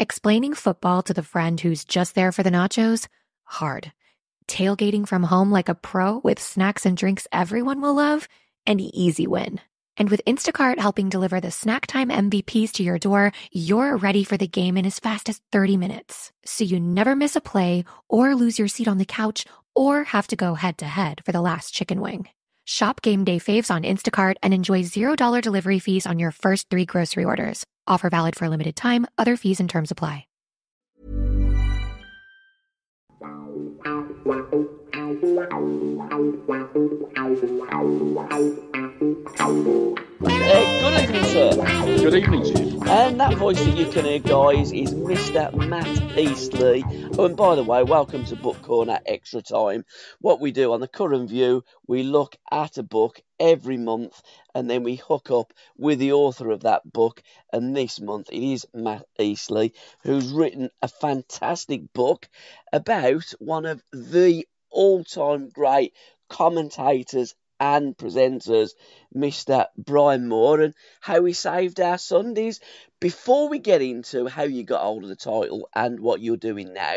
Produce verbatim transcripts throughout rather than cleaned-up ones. Explaining football to the friend who's just there for the nachos? Hard. Tailgating from home like a pro with snacks and drinks everyone will love? An easy win. And with Instacart helping deliver the snack time M V Ps to your door, you're ready for the game in as fast as thirty minutes. So you never miss a play or lose your seat on the couch or have to go head-to-head for the last chicken wing. Shop game day faves on Instacart and enjoy zero dollars delivery fees on your first three grocery orders. Offer valid for a limited time. Other fees and terms apply. Uh, good evening, sir. Good evening, Jim. And that voice that you can hear, guys, is Mister Matt Eastley. Oh, and by the way, welcome to Book Corner Extra Time. What we do on the Curran View, we look at a book every month, and then we hook up with the author of that book. And this month it is Matt Eastley, who's written a fantastic book about one of the all-time great commentators and presenters, Mister Brian Moore, and how he saved our Sundays. Before we get into how you got hold of the title and what you're doing now,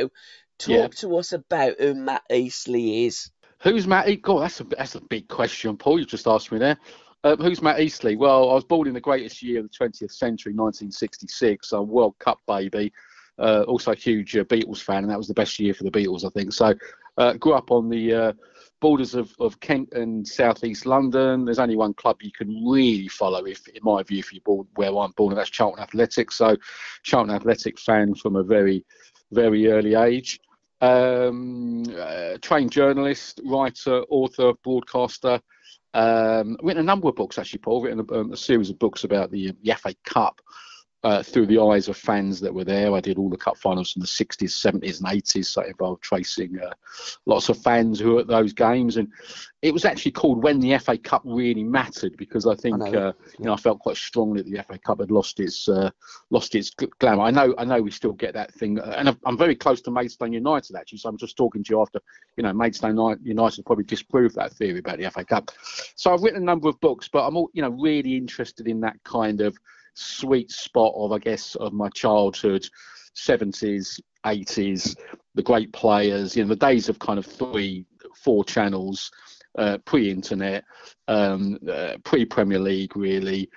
talk yeah. to us about who Matt Eastley is. Who's Matt Eastley? God, that's a, that's a big question, Paul. You just asked me there. Uh, who's Matt Eastley? Well, I was born in the greatest year of the twentieth century, nineteen sixty-six. I'm a World Cup baby. Uh, also a huge uh, Beatles fan, and that was the best year for the Beatles, I think. So uh, grew up on the uh, borders of, of Kent and southeast London. There's only one club you can really follow, if, in my view, if you're born where I'm born, and that's Charlton Athletic. So Charlton Athletic fan from a very, very early age. Um, uh, trained journalist, writer, author, broadcaster. Um, written a number of books, actually, Paul. Written a, um, a series of books about the, the F A Cup uh, through the eyes of fans that were there. I did all the cup finals from the sixties, seventies and eighties, so it involved tracing uh, lots of fans who were at those games. And it was actually called When the F A Cup Really Mattered, because I think I know. Uh, you know I felt quite strongly that the F A Cup had lost its uh, lost its glamour. I know I know we still get that thing, and I'm very close to Maidstone United actually, so I'm just talking to you after. You know, Maidstone United probably disproved that theory about the F A Cup. So I've written a number of books, but I'm all, you know really interested in that kind of sweet spot of I guess of my childhood, seventies, eighties, the great players, you know, the days of kind of three, four channels. Uh, pre-internet, um, uh, pre-Premier League, really.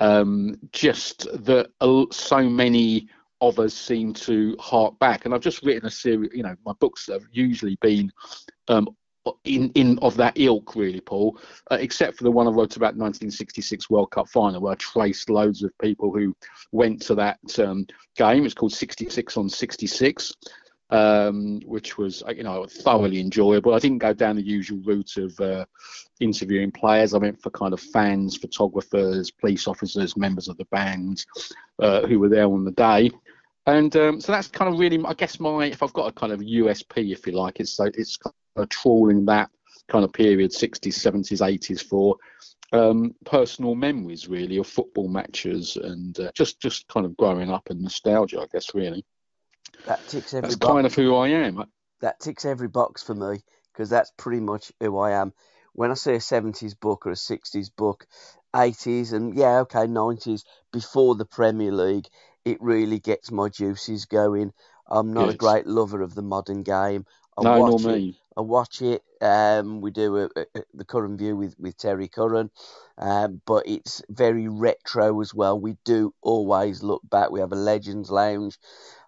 Um, just that uh, so many of us seem to hark back, and I've just written a series. You know, my books have usually been um, in in of that ilk, really, Paul. Uh, except for the one I wrote about nineteen sixty-six World Cup final, where I traced loads of people who went to that um, game. It's called sixty-six on sixty-six. Um, which was, you know, thoroughly enjoyable. I didn't go down the usual route of uh, interviewing players. I went for kind of fans, photographers, police officers, members of the band uh, who were there on the day. And um, so that's kind of really, I guess, my, if I've got a kind of U S P, if you like, it's like, it's kind of trawling that kind of period, sixties, seventies, eighties for um, personal memories, really, of football matches and uh, just, just kind of growing up and nostalgia, I guess, really. That ticks every that's box. Kind of who I am. That ticks every box for me, because that's pretty much who I am. When I see a seventies book or a sixties book, eighties and, yeah, OK, nineties, before the Premier League, it really gets my juices going. I'm not Good. a great lover of the modern game. I no, watch nor it, me. I watch it. Um, we do a, a, the Curran View with, with Terry Curran, um, but it's very retro as well. We do always look back. We have a Legends Lounge.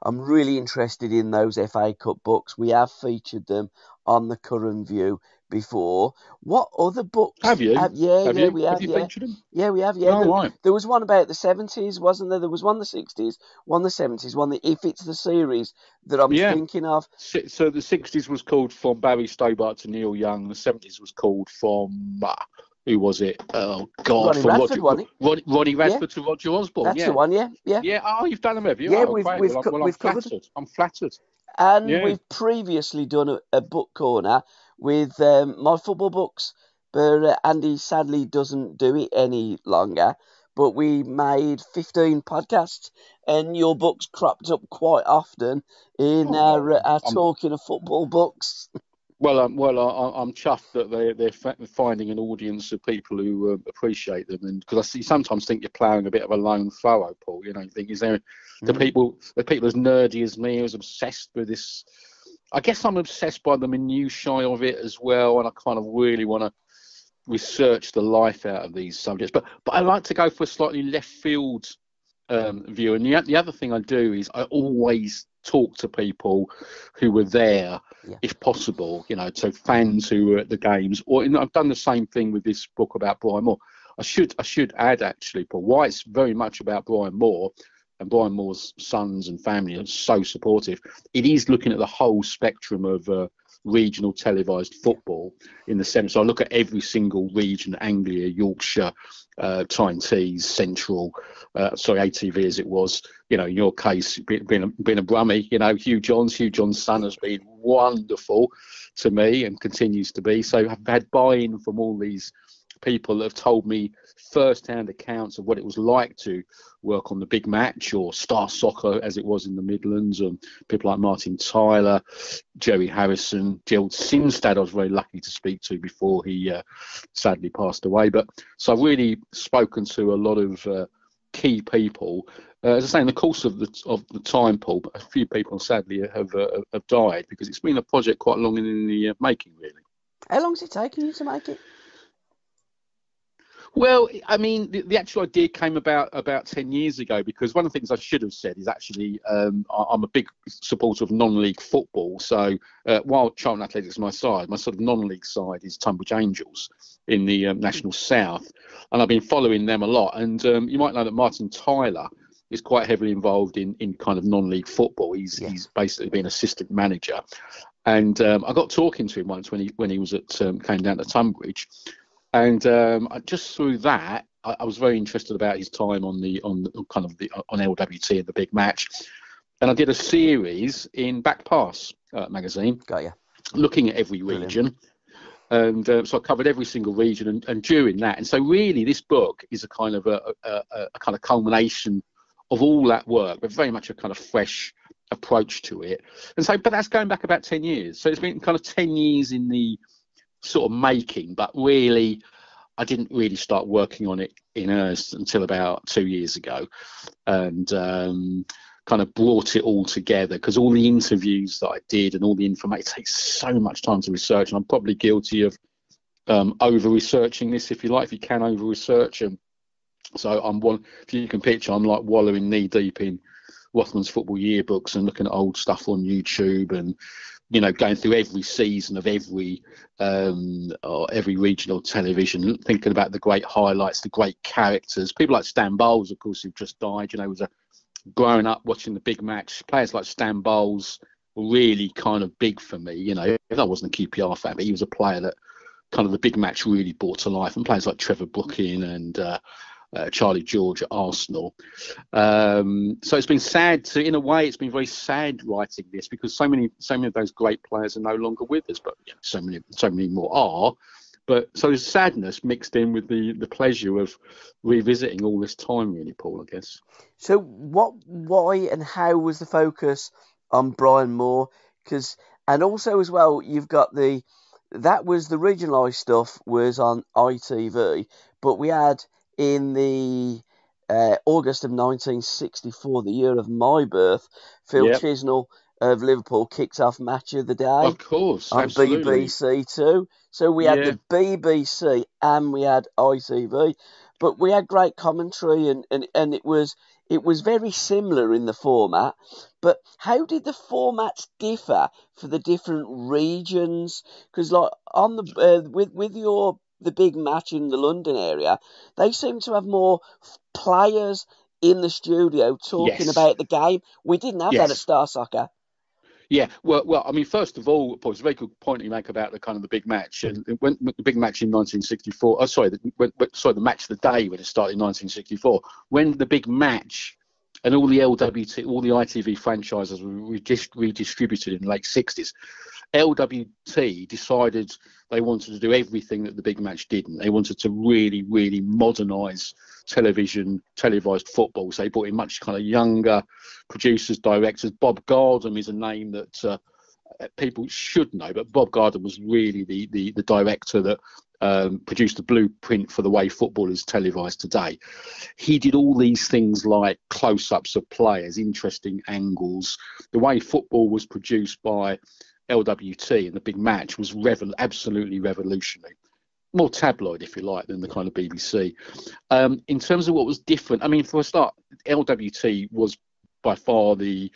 I'm really interested in those F A Cup books. We have featured them on the Curran View before. What other books? Have you? Have, yeah, have yeah, you? we have. Have you yeah. featured them? Yeah, we have. Yeah, oh, there, right. there was one about the seventies, wasn't there? There was one the sixties, one the seventies, one the If It's the series that I'm yeah. thinking of. So the sixties was called From Barry Stobart to Neil Young. The seventies was called From uh, who was it? Oh God, Ronnie from Radford, Roger, Ronnie, Ronnie Radford yeah. to Roger Osborne. That's yeah. the one, yeah, yeah, yeah. Oh, you've done them, have you? Yeah, oh, we've great. we've well, co- well, I'm we've flattered. Covered. I'm flattered. And yeah. we've previously done a, a book corner with um, my football books, but uh, Andy sadly doesn't do it any longer. But we made fifteen podcasts, and your books cropped up quite often in oh, our, uh, our talking of football books. Well, um, well, I, I'm chuffed that they, they're finding an audience of people who uh, appreciate them, and because I see, sometimes think you're ploughing a bit of a lone furrow, Paul. You know, you think, is there mm-hmm. the people, the people as nerdy as me, who's obsessed with this? I guess I'm obsessed by the minutiae of it as well, and I kind of really want to research the life out of these subjects. But but I like to go for a slightly left field um, view, and the, the other thing I do is I always talk to people who were there, yeah. if possible, you know, to fans who were at the games. Or and I've done the same thing with this book about Brian Moore. I should I should add actually, Paul, why it's very much about Brian Moore, and Brian Moore's sons and family are so supportive. It is looking at the whole spectrum of uh, regional televised football in the sense. So I look at every single region: Anglia, Yorkshire, uh, Tyne Tees, Central, uh, sorry, A T V as it was. You know, in your case, being a, being a Brummie, you know, Hugh Johns, Hugh Johns' son has been wonderful to me and continues to be. So I've had buy-in from all these people that have told me first-hand accounts of what it was like to work on The Big Match or Star Soccer as it was in the Midlands, and people like Martin Tyler, Gerry Harrison, Gerald Sinstadt I was very lucky to speak to before he uh, sadly passed away. But so I've really spoken to a lot of uh, key people. Uh, as I say, in the course of the of the time, Paul, but a few people sadly have uh, have died, because it's been a project quite long in the uh, making, really. How long's it taken you to make it? Well, I mean, the, the actual idea came about about ten years ago, because one of the things I should have said is actually um, I, I'm a big supporter of non-league football. So uh, while Charlton Athletic is my side, my sort of non-league side is Tunbridge Angels in the um, National South. And I've been following them a lot. And um, you might know that Martin Tyler is quite heavily involved in, in kind of non-league football. He's, yeah. he's basically been assistant manager. And um, I got talking to him once when he, when he was at um, came down to Tunbridge. And um, just through that, I, I was very interested about his time on the on the, kind of the on L W T and The Big Match, and I did a series in Back Pass uh, magazine, got ya. looking at every region, Brilliant. and uh, so I covered every single region, and, and during that, and so really this book is a kind of a, a, a kind of culmination of all that work, but very much a kind of fresh approach to it, and so but that's going back about ten years, so it's been kind of ten years in the sort of making, but really I didn't really start working on it in earnest until about two years ago, and um, kind of brought it all together, because all the interviews that I did and all the information, it takes so much time to research, and I'm probably guilty of um, over researching this, if you like, if you can over research. And so I'm one, if you can picture, I'm like wallowing knee deep in Rothman's football yearbooks and looking at old stuff on YouTube, and you know, going through every season of every um, or every regional television, thinking about the great highlights, the great characters. People like Stan Bowles, of course, who just died. You know, was a, growing up watching The Big Match, players like Stan Bowles were really kind of big for me. You know, I wasn't a Q P R fan, but he was a player that kind of The Big Match really brought to life. And players like Trevor Brooking and uh, uh, Charlie George at Arsenal. Um, so it's been sad to, in a way, it's been very sad writing this, because so many, so many of those great players are no longer with us, but yeah, so many, so many more are. But so there's sadness mixed in with the, the pleasure of revisiting all this time, really, Paul, I guess. So what, why, and how was the focus on Brian Moore? Because, and also as well, you've got the, that was the regionalised stuff was on I T V, but we had, in the uh, August of nineteen sixty-four, the year of my birth, Phil yep. Chisnell of Liverpool kicked off Match of the Day. Of course, on absolutely. B B C too. So we had yeah. the B B C and we had I T V, but we had great commentary, and, and, and it was it was very similar in the format. But how did the formats differ for the different regions? Because like on the uh, with with your The Big Match in the London area, they seem to have more players in the studio talking yes. about the game. We didn't have yes. that at Star Soccer. Yeah, well, well, I mean, first of all, Paul, it's a very good point you make about the kind of The Big Match, and when the Big Match in nineteen sixty-four. Oh, sorry, the, when, sorry, the Match of the Day when it started in nineteen sixty-four. When The Big Match and all the L W T, all the I T V franchises were redist- redistributed in the late sixties. L W T decided they wanted to do everything that The Big Match didn't. They wanted to really, really modernise television, televised football. So they brought in much kind of younger producers, directors. Bob Gardam is a name that uh, people should know, but Bob Gardam was really the the, the director that um, produced the blueprint for the way football is televised today. He did all these things like close-ups of players, interesting angles. The way football was produced by L W T and The Big Match was revol absolutely revolutionary. More tabloid, if you like, than the kind of B B C. Um, in terms of what was different, I mean, for a start, L W T was by far the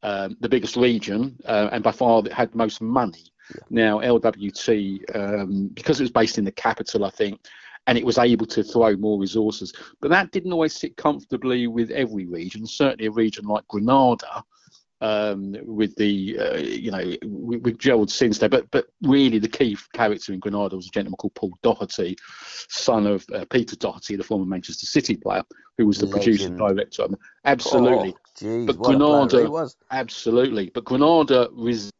um, the biggest region uh, and by far that had most money. Yeah. Now, L W T, um, because it was based in the capital, I think, and it was able to throw more resources, but that didn't always sit comfortably with every region. Certainly a region like Granada, um with the uh, you know with, with Gerald Sinstadt, but but really the key character in Granada was a gentleman called Paul Doherty, son of uh, Peter Doherty, the former Manchester City player, who was the Legend. producer director. Absolutely, oh, geez, but Granada was. absolutely, but Granada resented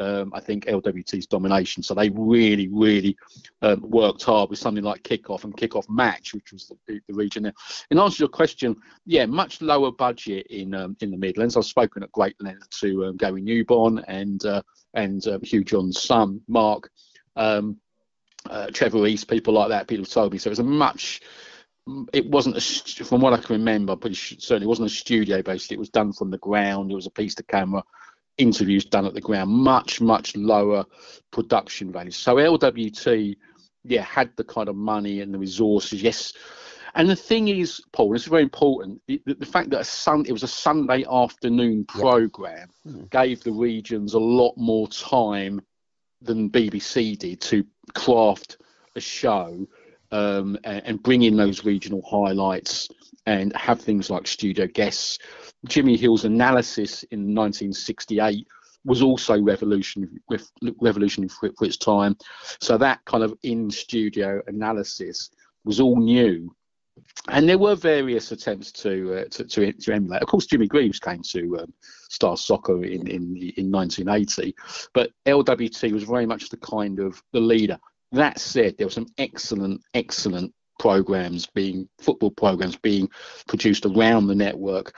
um, I think L W T's domination, so they really really um, worked hard with something like Kickoff and Kickoff Match, which was the, the region there. In answer to your question, yeah, much lower budget in um, in the Midlands. I've spoken at great length to um, Gary Newbon and uh, and um, Hugh Johns' son Mark, um, uh, Trevor East, people like that. People have told me so. It was a much It wasn't, a, from what I can remember, but it certainly wasn't a studio based. It was done from the ground. It was a piece to camera, interviews done at the ground. Much, much lower production value. So L W T, yeah, had the kind of money and the resources. Yes, and the thing is, Paul, this is very important. The, the, the fact that a sun, it was a Sunday afternoon program, yeah. mm. gave the regions a lot more time than B B C did to craft a show. Um, and, and bring in those regional highlights and have things like studio guests. Jimmy Hill's analysis in nineteen sixty-eight was also revolutionary, revolutionary for, for its time. So that kind of in-studio analysis was all new. And there were various attempts to uh, to, to, to emulate. Of course, Jimmy Greaves came to um, Star Soccer in, in, in nineteen eighty, but L W T was very much the kind of the leader. That said, there were some excellent, excellent programs being, football programs being produced around the network.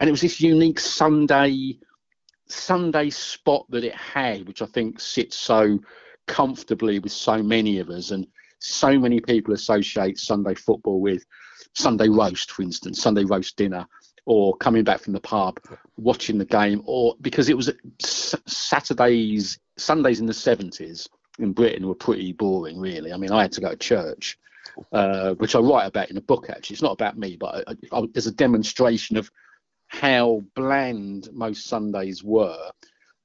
And it was this unique Sunday, Sunday spot that it had, which I think sits so comfortably with so many of us. And so many people associate Sunday football with Sunday roast, for instance, Sunday roast dinner, or coming back from the pub, watching the game, or because it was Saturdays, Sundays in the seventies. In Britain were pretty boring, really. I mean, I had to go to church, uh, which I write about in a book, actually. It's not about me, but I, I, I, there's a demonstration of how bland most Sundays were.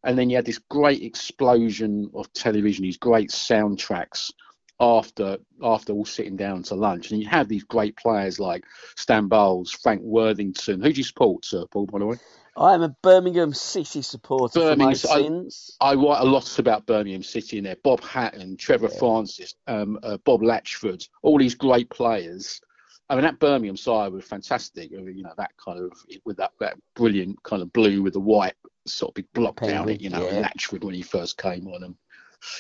And then you had this great explosion of television, these great soundtracks after after all sitting down to lunch. And you had these great players like Stan Bowles, Frank Worthington. Who do you support, Sir Paul, by the way? I'm a Birmingham City supporter Birmingham, for my I, sins. I write a lot about Birmingham City in there. Bob Hatton, Trevor yeah. Francis, um, uh, Bob Latchford, all these great players. I mean, that Birmingham side was fantastic. I mean, you know, that kind of, with that, that brilliant kind of blue with the white sort of big block down it, you know, yeah. Latchford when he first came on. And,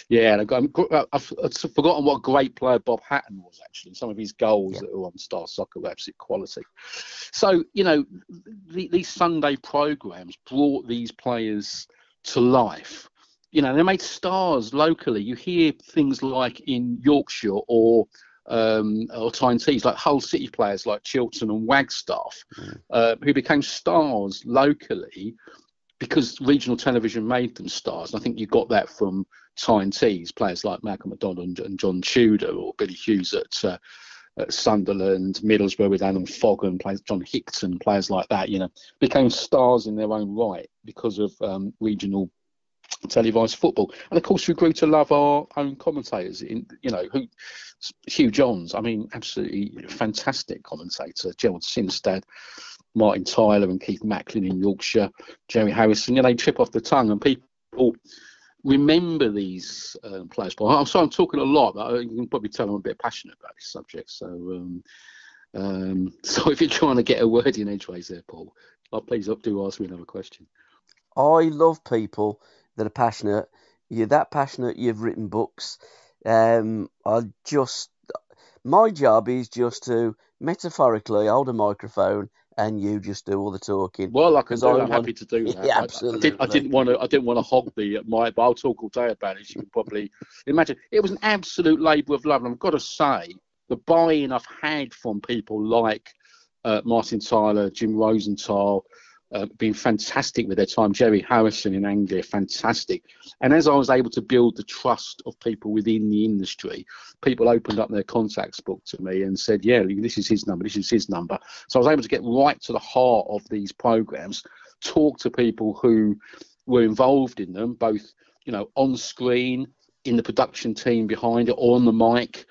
yeah, and I've, got, I've, I've forgotten what a great player Bob Hatton was, actually. Some of his goals yeah. that were on Star Soccer were absolute quality. So, you know, the, these Sunday programmes brought these players to life. You know, they made stars locally. You hear things like in Yorkshire or um, or Tyne Tees, like Hull City players like Chilton and Wagstaff, mm. uh, who became stars locally because regional television made them stars. And I think you got that from Tyne Tees, players like Malcolm McDonald and John Tudor, or Billy Hughes at, uh, at Sunderland, Middlesbrough with Alan Fogan, players John Hickton, players like that, you know, became stars in their own right because of um, regional televised football. And of course, we grew to love our own commentators. In you know, who, Hugh Johns, I mean, absolutely fantastic commentator, Gerald Sinstadt, Martin Tyler and Keith Macklin in Yorkshire, Gerry Harrison. You know, they trip off the tongue, and people remember these uh, players. I'm sorry, I'm talking a lot, but you can probably tell I'm a bit passionate about this subject. So, um, um, so if you're trying to get a word in edgeways there, Paul, I'll please do ask me another question. I love people that are passionate. You're that passionate. You've written books. Um, I just my job is just to metaphorically hold a microphone and you just do all the talking. Well, I can do, I'm happy to do that. Yeah, absolutely. I, I didn't want to. I didn't want to hog the mic, but I'll talk all day about it. As you can probably imagine, it was an absolute labour of love, and I've got to say, the buy-in I've had from people like uh, Martin Tyler, Jim Rosenthal, uh, being fantastic with their time. Gerry Harrison in Anglia, fantastic. And as I was able to build the trust of people within the industry, people opened up their contacts book to me and said, yeah, this is his number, this is his number. So I was able to get right to the heart of these programs, talk to people who were involved in them, both, you know, on screen, in the production team behind it, or on the mic,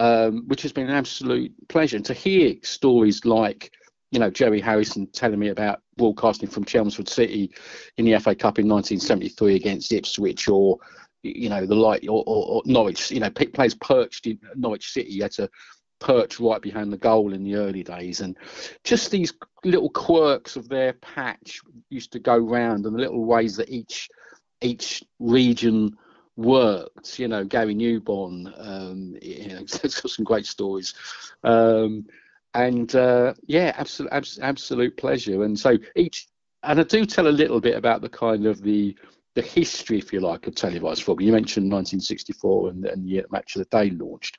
um, which has been an absolute pleasure. And to hear stories like, you know, Gerry Harrison telling me about broadcasting from Chelmsford City in the F A Cup in nineteen seventy-three against Ipswich, or, you know, the like, or, or, or Norwich, you know, players perched in Norwich City, you had to perch right behind the goal in the early days. And just these little quirks of their patch used to go round, and the little ways that each each region worked. You know, Gary Newbon, um, you know, it's got some great stories. Um, And uh, yeah, absolute, abs absolute pleasure. And so each, and I do tell a little bit about the kind of the the history, if you like, of televised football. You mentioned nineteen sixty-four and, and the Match of the Day launched.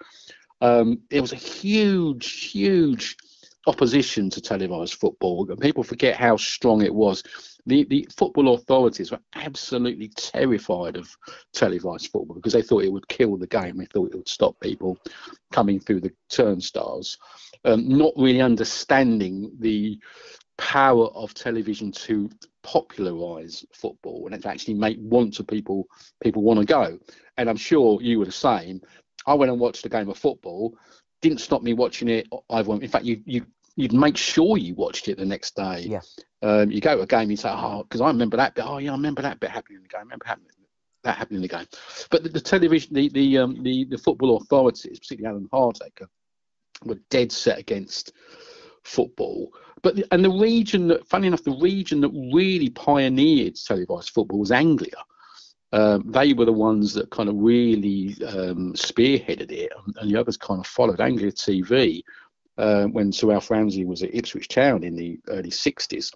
Um, it was a huge, huge opposition to televised football. People forget how strong it was. The the football authorities were absolutely terrified of televised football because they thought it would kill the game. They thought it would stop people coming through the turnstiles, um, not really understanding the power of television to popularise football and to actually make want of people people want to go. And I'm sure you were the same. I went and watched a game of football. Didn't stop me watching it. I went. In fact, you you. You'd make sure you watched it the next day. Yeah. Um, you go to a game, you say, oh, because I remember that bit. Oh, yeah, I remember that bit happening in the game. I remember happening, that happening in the game. But the, the television, the the, um, the the football authorities, particularly Alan Hardacre, were dead set against football. But the, and the region that, funny enough, the region that really pioneered televised football was Anglia. Um, they were the ones that kind of really um, spearheaded it, and the others kind of followed. Anglia T V. Uh, when Sir Alf Ramsey was at Ipswich Town in the early sixties,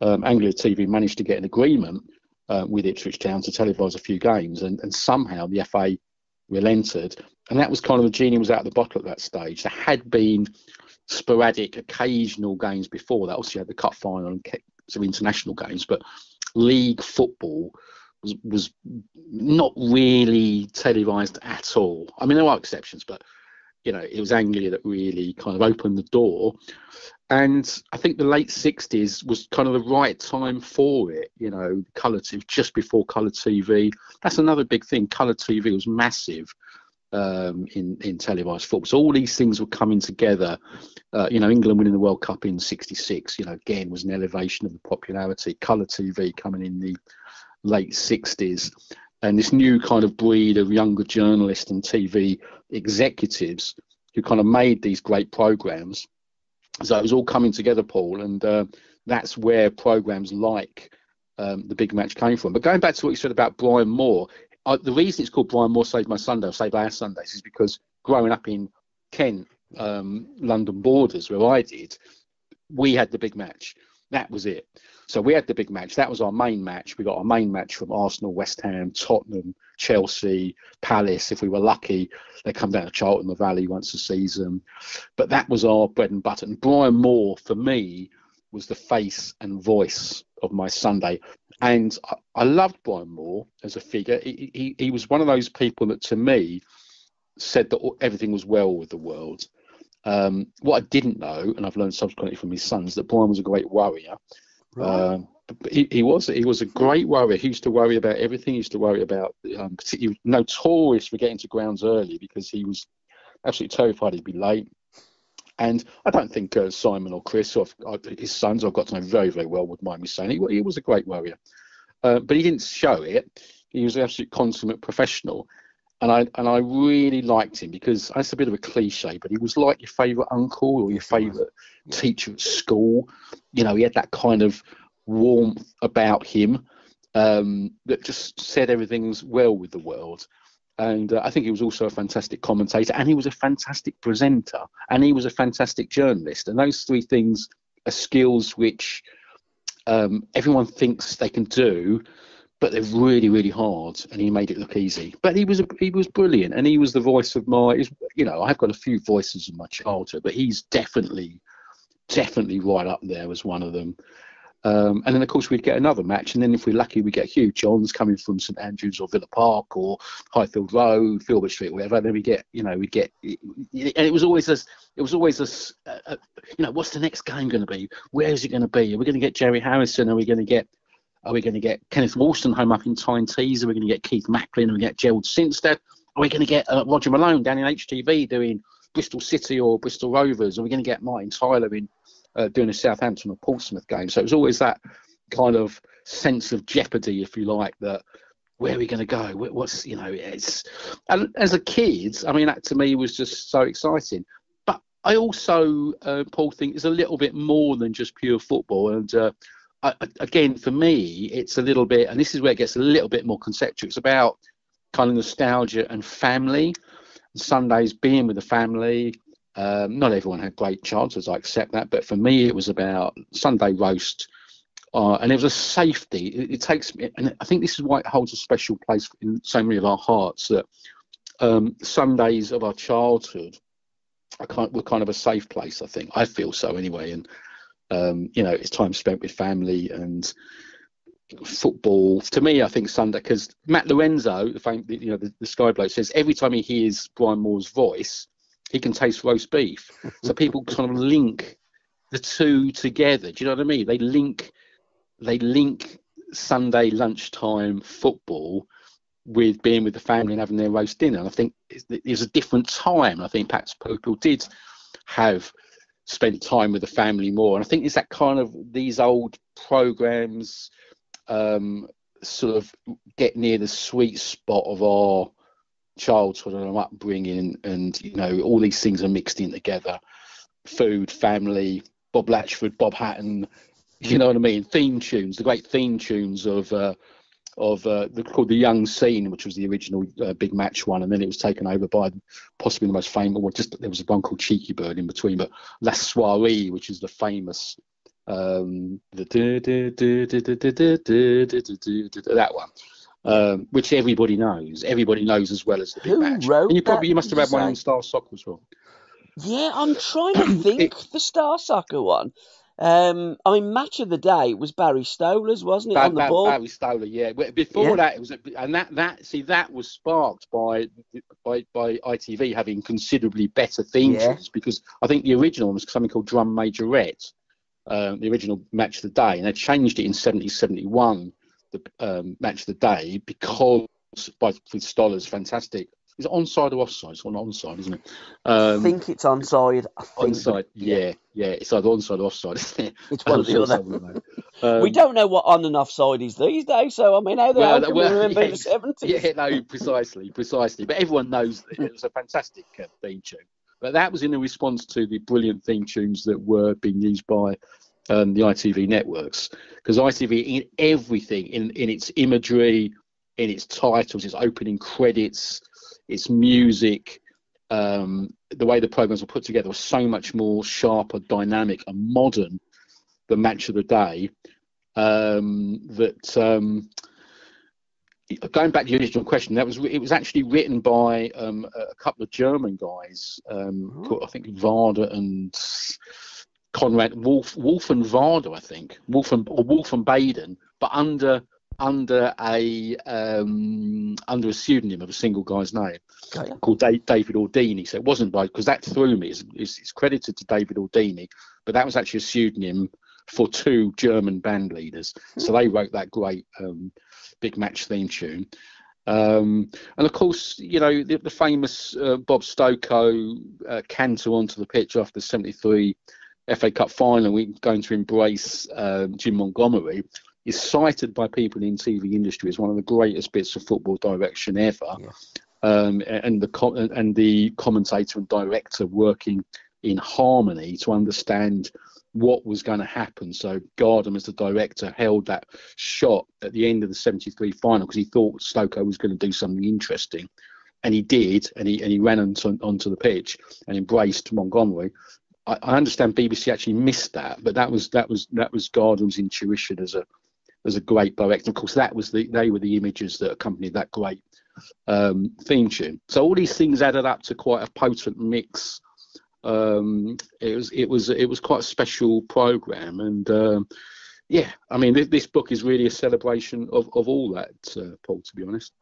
um, Anglia T V managed to get an agreement uh, with Ipswich Town to televise a few games, and, and somehow the F A relented. And that was kind of the genie was out of the bottle at that stage. There had been sporadic, occasional games before that. Obviously, you had the cup final and some international games, but league football was, was not really televised at all. I mean, there are exceptions, but you know, it was Anglia that really kind of opened the door. And I think the late sixties was kind of the right time for it, you know, colour T V, just before colour T V. That's another big thing. Colour T V was massive um, in, in televised football. So all these things were coming together. Uh, you know, England winning the World Cup in sixty-six, you know, again, was an elevation of the popularity. Colour T V coming in the late sixties. And this new kind of breed of younger journalists and T V executives who kind of made these great programs. So it was all coming together, Paul, and uh, that's where programs like um, The Big Match came from. But going back to what you said about Brian Moore, I, the reason it's called Brian Moore Saved My Sunday or Saved Our Sundays is because growing up in Kent, um, London Borders, where I did, we had The Big Match. That was it. So we had The Big Match. That was our main match. We got our main match from Arsenal, West Ham, Tottenham, Chelsea, Palace. If we were lucky, they come down to Charlton the Valley once a season. But that was our bread and butter. And Brian Moore, for me, was the face and voice of my Sunday. And I, I loved Brian Moore as a figure. He, he, he was one of those people that, to me, said that everything was well with the world. Um, what I didn't know, and I've learned subsequently from his sons, that Brian was a great worrier. Right. Um, but he, he was he was a great worrier. He used to worry about everything. He used to worry about. Um, he was notorious for getting to grounds early because he was absolutely terrified he'd be late. And I don't think uh, Simon or Chris or his sons, I've got to know very very well, would mind me saying he, he was a great worrier, uh, but he didn't show it. He was an absolute consummate professional. And I, and I really liked him because that's a bit of a cliche, but he was like your favourite uncle or your favourite teacher at school. You know, he had that kind of warmth about him um, that just said everything's well with the world. And uh, I think he was also a fantastic commentator, and he was a fantastic presenter, and he was a fantastic journalist. And those three things are skills which um, everyone thinks they can do, but they're really, really hard. And he made it look easy. But he was a, he was brilliant, and he was the voice of my. You know, I've got a few voices in my childhood, but he's definitely, definitely right up there as one of them. Um, and then, of course, we'd get another match. And then if we're lucky, we get Hugh Johns coming from St Andrews or Villa Park or Highfield Road, Filbert Street, whatever. And then we get, you know, we get, and it was always this, it was always this, uh, uh, you know, what's the next game going to be? Where is it going to be? Are we going to get Gerry Harrison? Are we going to get, are we going to get Kenneth Walston home up in Tyne Tees? Are we going to get Keith Macklin? Are we going to get Gerald Sinstadt? Are we going to get uh, Roger Malone down in H T V doing Bristol City or Bristol Rovers? Are we going to get Martin Tyler in? Uh, doing a Southampton or Portsmouth game. So it was always that kind of sense of jeopardy, if you like, that where are we going to go? What's, you know, it's, and as a kid, I mean, that to me was just so exciting. But I also, uh, Paul, think it's a little bit more than just pure football. And uh, I, again, for me, it's a little bit, and this is where it gets a little bit more conceptual. It's about kind of nostalgia and family. Sundays being with the family. Um, not everyone had great chances, I accept that, but for me it was about Sunday roast, uh, and it was a safety. It, it takes me, and I think this is why it holds a special place in so many of our hearts, that um, Sundays of our childhood I can't, were kind of a safe place, I think. I feel so anyway, and um, you know, it's time spent with family and football. To me, I think Sunday, because Matt Lorenzo, the fam- you know, the, the Sky bloke, says every time he hears Brian Moore's voice, he can taste roast beef. So people kind of link the two together. Do you know what I mean? They link, they link Sunday lunchtime football with being with the family and having their roast dinner. And I think it's a different time. I think perhaps people did have spent time with the family more. And I think it's that kind of these old programs um, sort of get near the sweet spot of our childhood and upbringing, and you know, all these things are mixed in together. Food, family, Bob Latchford, Bob Hatton, you know what I mean? Theme tunes, the great theme tunes of uh, of uh, the, called the Young Scene, which was the original uh, Big Match one, and then it was taken over by possibly the most famous. Well, just there was one called Cheeky Bird in between, but La Soirée, which is the famous um, the that one. Um, which everybody knows. Everybody knows as well as the Big Who Match. Wrote and you probably that, you must have had one on Star Soccer as well. Yeah, I'm trying to think it, the Star Soccer one. Um, I mean, Match of the Day was Barry Stolar's, wasn't it? Ba- on the ba- ball, Barry Stolar. Yeah. Before yeah. that, it was, and that that see that was sparked by by, by I T V having considerably better theme yeah. tunes, because I think the original was something called Drum Majorette, um, the original Match of the Day, and they changed it in seventy, seventy-one the um, Match of the Day, because by with Stolar's fantastic, is it onside or offside? It's on onside, isn't it? Um, I think it's onside. I think onside, yeah, yeah, yeah. It's either onside or offside, isn't it? It's one or the other. Um, we don't know what on and offside is these days, so I mean, how the well, hell can well, we remember yeah, the seventies? Yeah, no, precisely, precisely. But everyone knows that it was a fantastic uh, theme tune. But that was in a response to the brilliant theme tunes that were being used by Um, the I T V networks, because I T V in everything, in, in its imagery, in its titles, its opening credits, its music, um, the way the programs were put together was so much more sharper, dynamic and modern than Match of the Day, um, that um, going back to the original question, that was it was actually written by um, a couple of German guys, um, oh. called, I think Varda and Conrad Wolf, Wolf and Varda, I think, Wolf and or Wolf and Baden, but under under a um, under a pseudonym of a single guy's name okay. called da- David Ordini. So it wasn't by, because that threw me. It's, it's, it's credited to David Ordini, but that was actually a pseudonym for two German band leaders. Mm-hmm. So they wrote that great um, Big Match theme tune. Um, and of course, you know, the, the famous uh, Bob Stokoe uh, canter onto the pitch after seventy-three F A Cup final, we're going to embrace um, Jim Montgomery, is cited by people in T V industry as one of the greatest bits of football direction ever. Yes. Um, and the co- and the commentator and director working in harmony to understand what was going to happen. So Gardam, as the director, held that shot at the end of the seventy-three final because he thought Stokoe was going to do something interesting. And he did, and he and he ran onto, onto the pitch and embraced Montgomery. I, I understand B B C actually missed that, but that was that was that was Gardam's intuition as a as a great director. Of course, that was the they were the images that accompanied that great um, theme tune. So all these things added up to quite a potent mix. Um, it was it was it was quite a special program, and um, yeah, I mean th this book is really a celebration of of all that, uh, Paul. To be honest.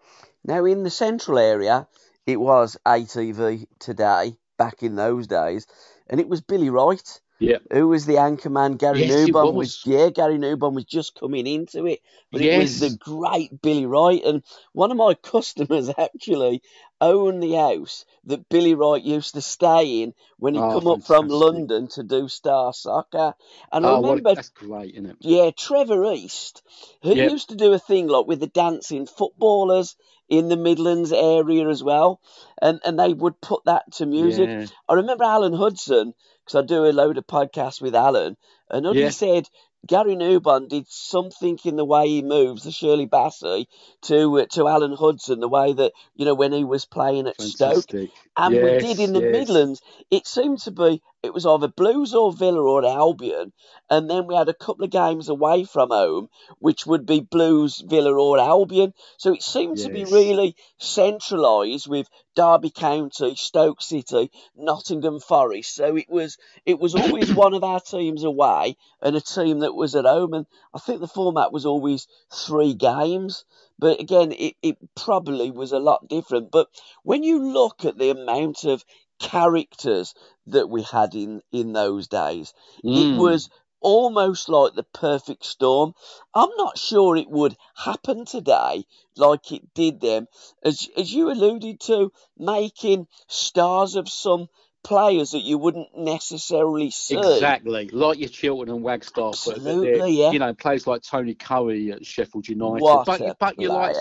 Now, in the central area, it was A T V Today back in those days, and it was Billy Wright, yeah, who was the anchorman. Gary yes, Newbon was. was, yeah, Gary Newbon was just coming into it, but yes. It was the great Billy Wright, and one of my customers actually owned the house that Billy Wright used to stay in when he oh, come fantastic. up from London to do Star Soccer. And oh, I remember, what, that's great, isn't it? Yeah, Trevor East, who yep. used to do a thing like with the dancing footballers in the Midlands area as well, and and they would put that to music. Yeah. I remember Alan Hudson, because I do a load of podcasts with Alan, and Hudson yeah. said Gary Newbon did something in the way he moves, the Shirley Bassey, to uh, to Alan Hudson, the way that, you know, when he was playing at Fantastic. Stoke. And yes, we did in the yes. Midlands, it seemed to be, it was either Blues or Villa or Albion, and then we had a couple of games away from home, which would be Blues, Villa or Albion. So it seemed yes. to be really centralised with Derby County, Stoke City, Nottingham Forest. So it was it was always one of our teams away and a team that was at home. And I think the format was always three games. But again, it, it probably was a lot different. But when you look at the amount of characters that we had in, in those days, mm. it was almost like the perfect storm. I'm not sure it would happen today like it did then. As, as you alluded to, making stars of some players that you wouldn't necessarily see. Exactly, like your Chiltern and Wagstaff. Absolutely, yeah. You know, players like Tony Curry at Sheffield United. What but a but player. you like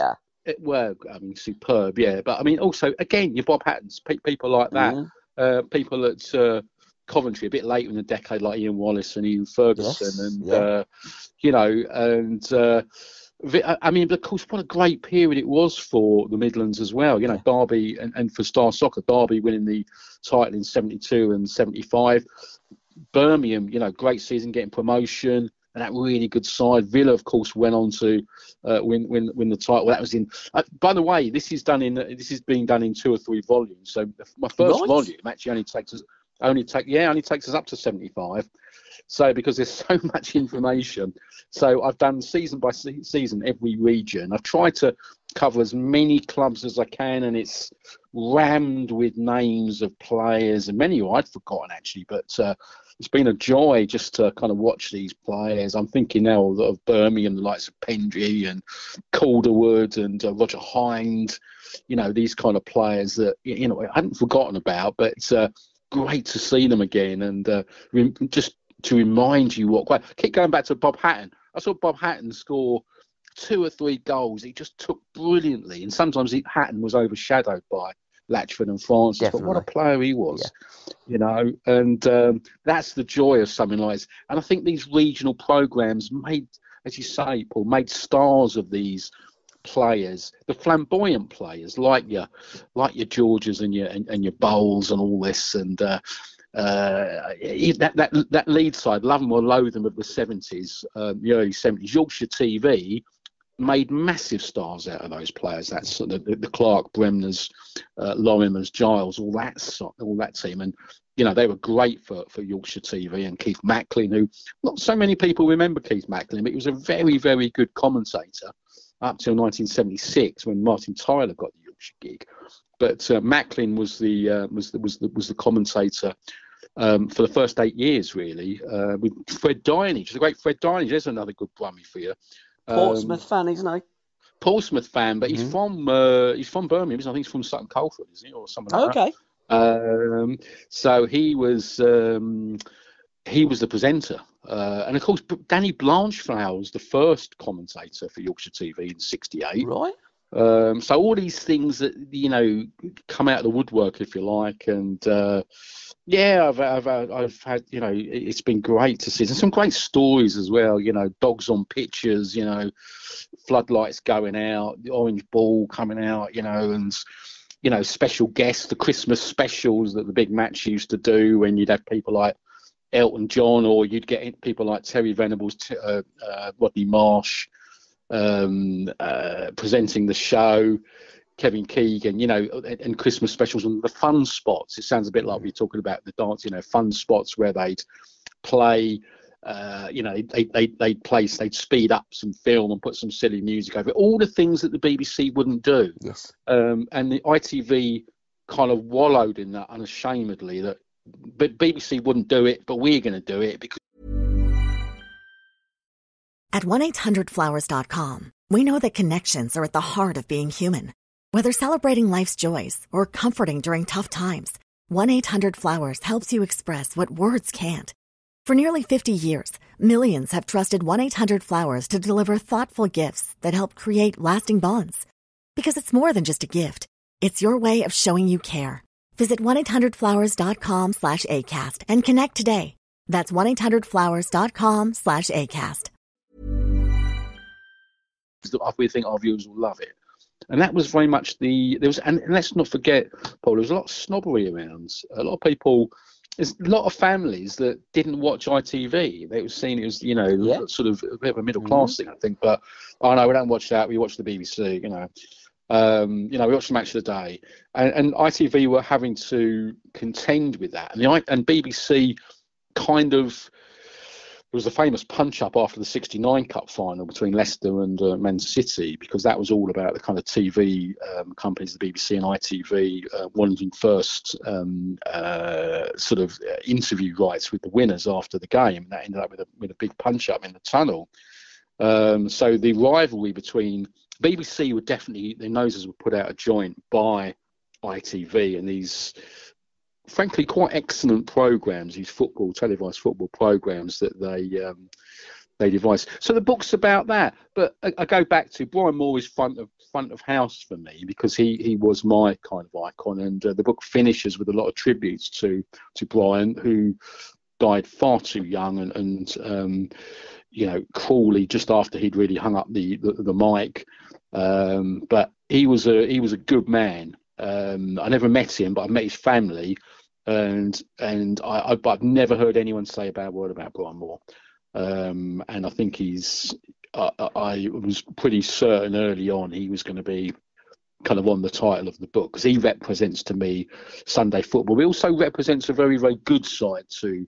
it were I mean superb, yeah. But I mean also again your Bob Hattons, pe people like that, mm. uh, people at uh, Coventry a bit later in the decade, like Ian Wallace and Ian Ferguson, yes, and yeah. uh, you know, and. Uh, I mean, of course, what a great period it was for the Midlands as well. You know, Derby and, and for Star Soccer, Derby winning the title in seventy-two and seventy-five. Birmingham, you know, great season, getting promotion, and that really good side. Villa, of course, went on to uh, win, win, win the title. That was in. Uh, by the way, this is done in. This is being done in two or three volumes. So my first nice. volume actually only takes us. Only take yeah, only takes us up to seventy-five. So because there's so much information, so I've done season by se season every region. I've tried to cover as many clubs as I can, and it's rammed with names of players and many I'd forgotten actually. But uh, it's been a joy just to kind of watch these players. I'm thinking now of, of Birmingham, the likes of Pendry and Calderwood and uh, Roger Hind. You know, these kind of players that you know I hadn't forgotten about, but. Uh, Great to see them again, and uh, just to remind you what. I keep going back to Bob Hatton. I saw Bob Hatton score two or three goals. He just took brilliantly, and sometimes he, Hatton was overshadowed by Latchford and Francis. Definitely. But what a player he was, yeah. you know. And um, that's the joy of something like this. And I think these regional programs made, as you say, Paul, made stars of these. Players, the flamboyant players like your, like your Georges and your and, and your Bowles and all this, and uh, uh, that that that lead side, love them or loathe them, of the seventies, um, the early seventies. Yorkshire T V made massive stars out of those players. That's the, the, the Clark, Bremners, uh, Lorimer's, Giles, all that all that team, and you know they were great for for Yorkshire T V. And Keith Macklin, who not so many people remember Keith Macklin, but he was a very very good commentator. Up till nineteen seventy-six, when Martin Tyler got the Yorkshire gig, but uh, Macklin was the uh, was the, was the, was the commentator um, for the first eight years, really, uh, with Fred Dynage, the great Fred Dynage. There's another good Brummie for you. Um, Portsmouth fan, isn't he? Portsmouth fan, but he's mm-hmm. from uh, he's from Birmingham. I think he's from Sutton Coldfield, is he, or something? Like okay. That. Um, so he was. Um, He was the presenter, uh, and of course, Danny Blanchflower was the first commentator for Yorkshire T V in sixty-eight. Right. Um, so all these things that you know come out of the woodwork, if you like, and uh, yeah, I've, I've, I've had you know it's been great to see and some great stories as well. You know, dogs on pitches, you know, floodlights going out, the orange ball coming out, you know, and. You know, special guests, the Christmas specials that the Big Match used to do, when you'd have people like Elton John, or you'd get people like Terry Venables, uh, uh, Rodney Marsh um, uh, presenting the show, Kevin Keegan, you know, and, and Christmas specials and the fun spots. It sounds a bit like we're talking about the dance, you know, fun spots where they'd play, uh, you know, they, they, they'd place, they'd speed up some film and put some silly music over it. All the things that the B B C wouldn't do. Yes. Um, and the I T V kind of wallowed in that unashamedly, that but B B C wouldn't do it, but we're going to do it. Because at one eight hundred flowers dot com, we know that connections are at the heart of being human. Whether celebrating life's joys or comforting during tough times, one eight hundred flowers helps you express what words can't. For nearly fifty years, millions have trusted one eight hundred flowers to deliver thoughtful gifts that help create lasting bonds. Because it's more than just a gift. It's your way of showing you care. Visit one eight hundred flowers dot com slash A cast and connect today. That's one eight hundred flowers dot com slash A cast. We think our viewers will love it. And that was very much the, there was, and let's not forget, Paul, there was a lot of snobbery around. A lot of people, there's a lot of families that didn't watch I T V. They were seen as, you know, yeah. sort of a bit of a middle class mm-hmm. thing, I think. But, oh no, we don't watch that. We watch the B B C, you know. Um, you know, we watched the Match of the Day. And, and I T V were having to contend with that. And the and B B C kind of, there was the famous punch-up after the sixty-nine Cup final between Leicester and uh, Man City, because that was all about the kind of T V um, companies, the B B C and I T V, uh, wanting first um, uh, sort of interview rights with the winners after the game. And that ended up with a, with a big punch-up in the tunnel. Um, so the rivalry between B B C were definitely, their noses were put out of joint by I T V and these, frankly, quite excellent programs, these football, televised football programs that they um, they devised. So the book's about that. But I, I go back to Brian Moore is front of front of house for me, because he he was my kind of icon. And uh, the book finishes with a lot of tributes to to Brian, who died far too young and, and um, you know, cruelly just after he'd really hung up the the, the mic. Um, but he was a he was a good man. Um, I never met him, but I met his family. And and I, I, I've never heard anyone say a bad word about Brian Moore. Um, and I think he's, I, I was pretty certain early on he was going to be kind of on the title of the book, because he represents to me Sunday football. He also represents a very, very good side to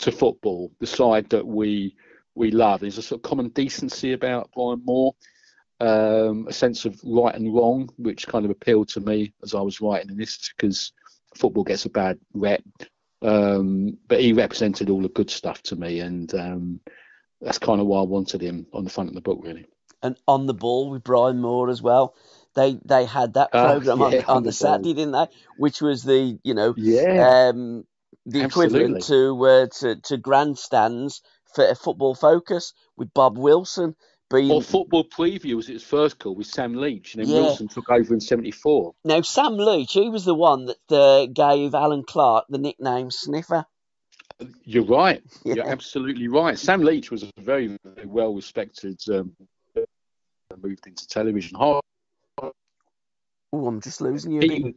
to football, the side that we we love. There's a sort of common decency about Brian Moore, um, a sense of right and wrong, which kind of appealed to me as I was writing this, because football gets a bad rep, um, but he represented all the good stuff to me, and um, that's kind of why I wanted him on the front of the book, really. And On the Ball with Brian Moore as well. They they had that program oh, yeah, on, on the Saturday, didn't they? Which was the you know yeah um, the equivalent to, uh, to to grandstands for Football Focus, with Bob Wilson being, or Football Preview was its first call, with Sam Leach, and then yeah. Wilson took over in seventy-four. Now, Sam Leach, he was the one that uh, gave Alan Clark the nickname Sniffer. You're right. Yeah. You're absolutely right. Sam Leach was a very, very well-respected, um, moved into television. Oh, I'm just losing you a he, bit.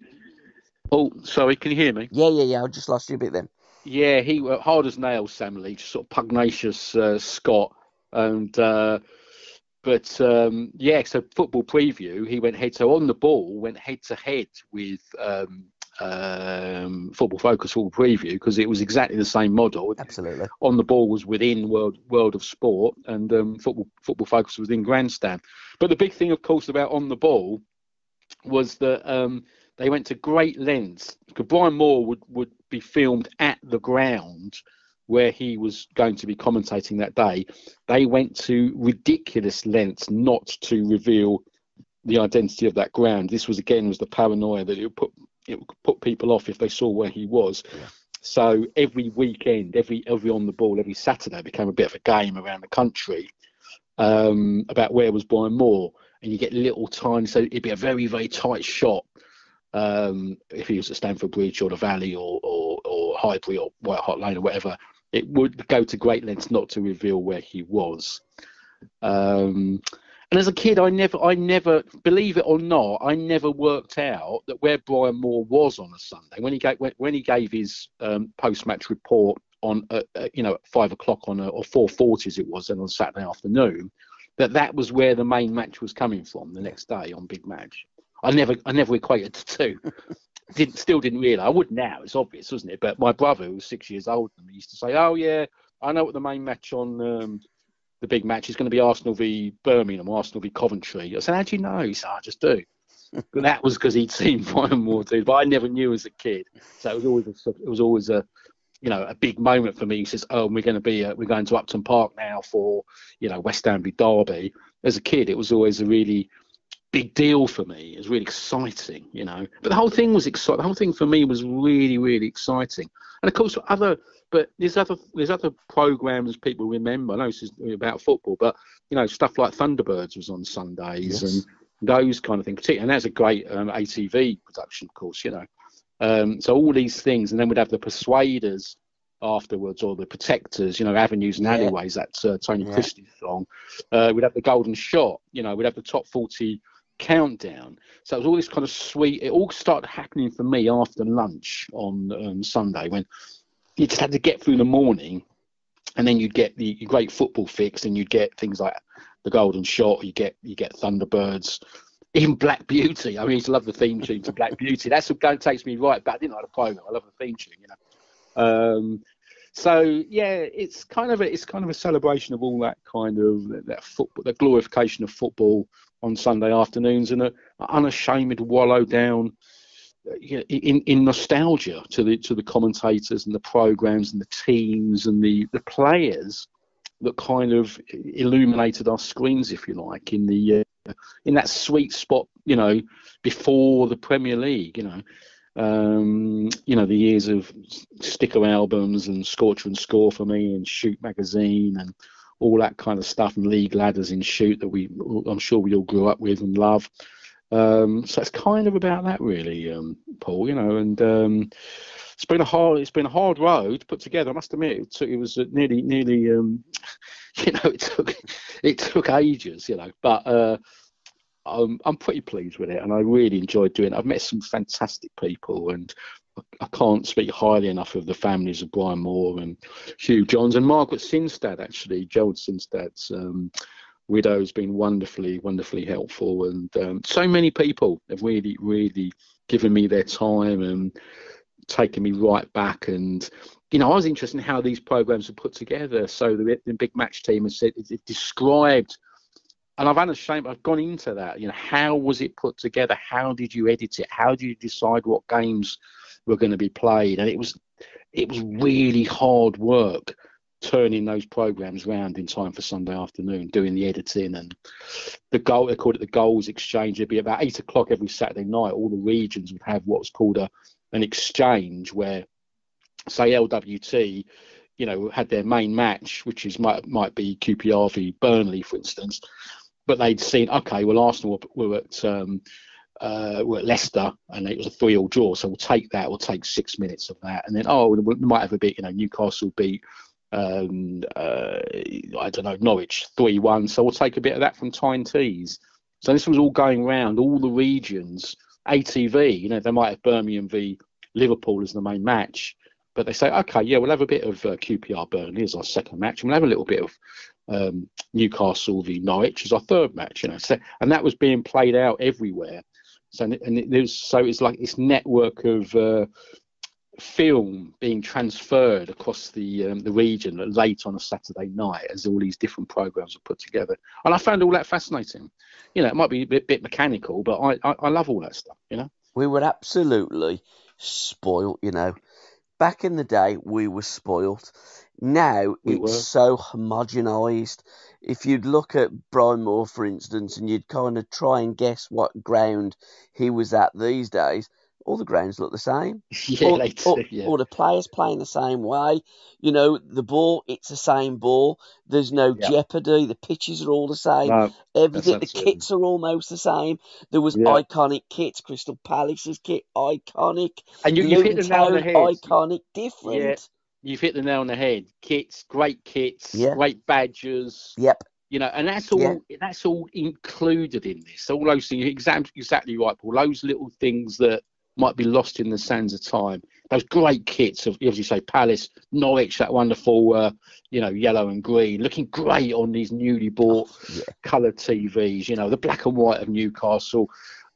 Oh, sorry, can you hear me? Yeah, yeah, yeah, I just lost you a bit then. Yeah, he was hard as nails, Sam Leach, sort of pugnacious uh, Scot, and... Uh, But, um, yeah, so Football Preview, he went head to On the Ball, went head to head with um, um, Football Focus, Football Preview, because it was exactly the same model. Absolutely. On the Ball was within World World of Sport, and um, Football Football Focus was in Grandstand. But the big thing, of course, about On the Ball was that um, they went to great lengths, because Brian Moore would, would be filmed at the ground where he was going to be commentating that day. They went to ridiculous lengths not to reveal the identity of that ground. This was, again, was the paranoia that it would put, it would put people off if they saw where he was. Yeah. So every weekend, every every On the Ball, every Saturday became a bit of a game around the country um, about where was Brian Moore. And you get little time, so it'd be a very, very tight shot um, if he was at Stamford Bridge or the Valley or, or, or Highbury or White Hart Lane or whatever. It would go to great lengths not to reveal where he was. Um, and as a kid, I never, I never, believe it or not, I never worked out that where Brian Moore was on a Sunday. When he gave, when he gave his um, post-match report on uh, uh, you know, five o'clock on a, or four forty as it was, and on Saturday afternoon, that that was where the main match was coming from the next day on Big Match. I never I never equated the two. Didn't still didn't realise. I would now. It's obvious, isn't it? But my brother, who was six years older than me, used to say, "Oh yeah, I know what the main match on um, the Big Match is going to be: Arsenal v Birmingham, Arsenal v Coventry." I said, "How do you know?" He said, "I just do." But that was because he'd seen Brian Moore do, but I never knew as a kid. So it was always a, it was always a, you know, a big moment for me. He says, "Oh, and we're going to be uh, we're going to Upton Park now for, you know, West Ham v Derby." As a kid, it was always a really big deal for me. It was really exciting, you know. But the whole thing was exciting. The whole thing for me was really, really exciting. And of course, other but there's other there's other programs people remember. I know this is about football, but you know, stuff like Thunderbirds was on Sundays, yes, and those kind of things. And that's a great um, A T V production, of course, you know. Um, so all these things, and then we'd have the Persuaders afterwards, or the Protectors, you know, Avenues and Alleyways. Yeah. That's uh, Tony, yeah, Christie's song. Uh, we'd have the Golden Shot, you know. We'd have the Top forty Countdown. So it was all this kind of sweet. It all started happening for me after lunch on um, Sunday, when you just had to get through the morning, and then you'd get the great football fix, and you'd get things like the Golden Shot. You get you get Thunderbirds. Even Black Beauty. I mean, I used to love the theme tune to Black Beauty. That's what that takes me right back. I didn't like the program. I love the theme tune, you know. Um, so yeah, it's kind of a, it's kind of a celebration of all that kind of that, that football, the glorification of football on Sunday afternoons, and an unashamed wallow down, you know, in in nostalgia to the to the commentators and the programs and the teams and the the players that kind of illuminated our screens, if you like, in the. Uh, in that sweet spot, you know, before the Premier League, you know, um, you know, the years of sticker albums and Scorcher and Score for me and Shoot magazine and all that kind of stuff, and league ladders in Shoot that we, I'm sure we all grew up with and love. Um, so it's kind of about that really, um, Paul, you know, and um, it's been a hard, it's been a hard road to put together. I must admit, it, took, it was nearly, nearly, um, you know, it took, it took ages, you know, but uh, I'm, I'm pretty pleased with it, and I really enjoyed doing it. I've met some fantastic people, and I, I can't speak highly enough of the families of Brian Moore and Hugh Johns and Margaret Sinstadt, actually, Gerald Sinstadt's um widow has been wonderfully, wonderfully helpful, and um, so many people have really, really given me their time and taken me right back. And you know, I was interested in how these programs were put together. So the, the Big Match team has said it, it described, and I've unashamed, I've gone into that. You know, how was it put together? How did you edit it? How do you decide what games were going to be played? And it was, it was really hard work, turning those programs round in time for Sunday afternoon, doing the editing and the goal. They called it the Goals Exchange. It'd be about eight o'clock every Saturday night. All the regions would have what's called a an exchange, where, say, L W T, you know, had their main match, which is might might be Q P R v Burnley, for instance. But they'd seen, okay, well, Arsenal were, were at um, uh, were at Leicester, and it was a three-all draw. So we'll take that. We'll take six minutes of that, and then oh, we might have a bit, you know, Newcastle beat. Um, uh, I don't know, Norwich three one, so we'll take a bit of that from Tyne Tees. So this was all going round all the regions. A T V, you know, they might have Birmingham v Liverpool as the main match, but they say, okay, yeah, we'll have a bit of uh, Q P R Burnley as our second match, and we'll have a little bit of um, Newcastle v Norwich as our third match, you know. So, and that was being played out everywhere. So and it, it so it's like this network of uh, film being transferred across the um, the region late on a Saturday night as all these different programs are put together, and I found all that fascinating. You know, it might be a bit, bit mechanical, but I, I I love all that stuff. You know, we were absolutely spoiled. You know, back in the day we were spoiled. Now we it's were. so homogenised. If you'd look at Brian Moore, for instance, and you'd kind of try and guess what ground he was at these days, all the grounds look the same. Yeah, all, later, all, yeah. all the players playing the same way. You know, the ball, it's the same ball. There's no yeah. jeopardy. The pitches are all the same. No, Everything. The kits are almost the same. There was yeah. iconic kits. Crystal Palace's kit, iconic. And you, you've hit the nail on the head. Iconic, different. Yeah. You've hit the nail on the head. Kits, great kits, yeah. great badges. Yep. You know, and that's all. Yeah. That's all included in this. All those things. Exactly, exactly right, Paul. Those little things that might be lost in the sands of time. those great kits of, as you say, Palace, Norwich, that wonderful, uh, you know, yellow and green, looking great on these newly bought yeah. coloured T Vs. You know, the black and white of Newcastle.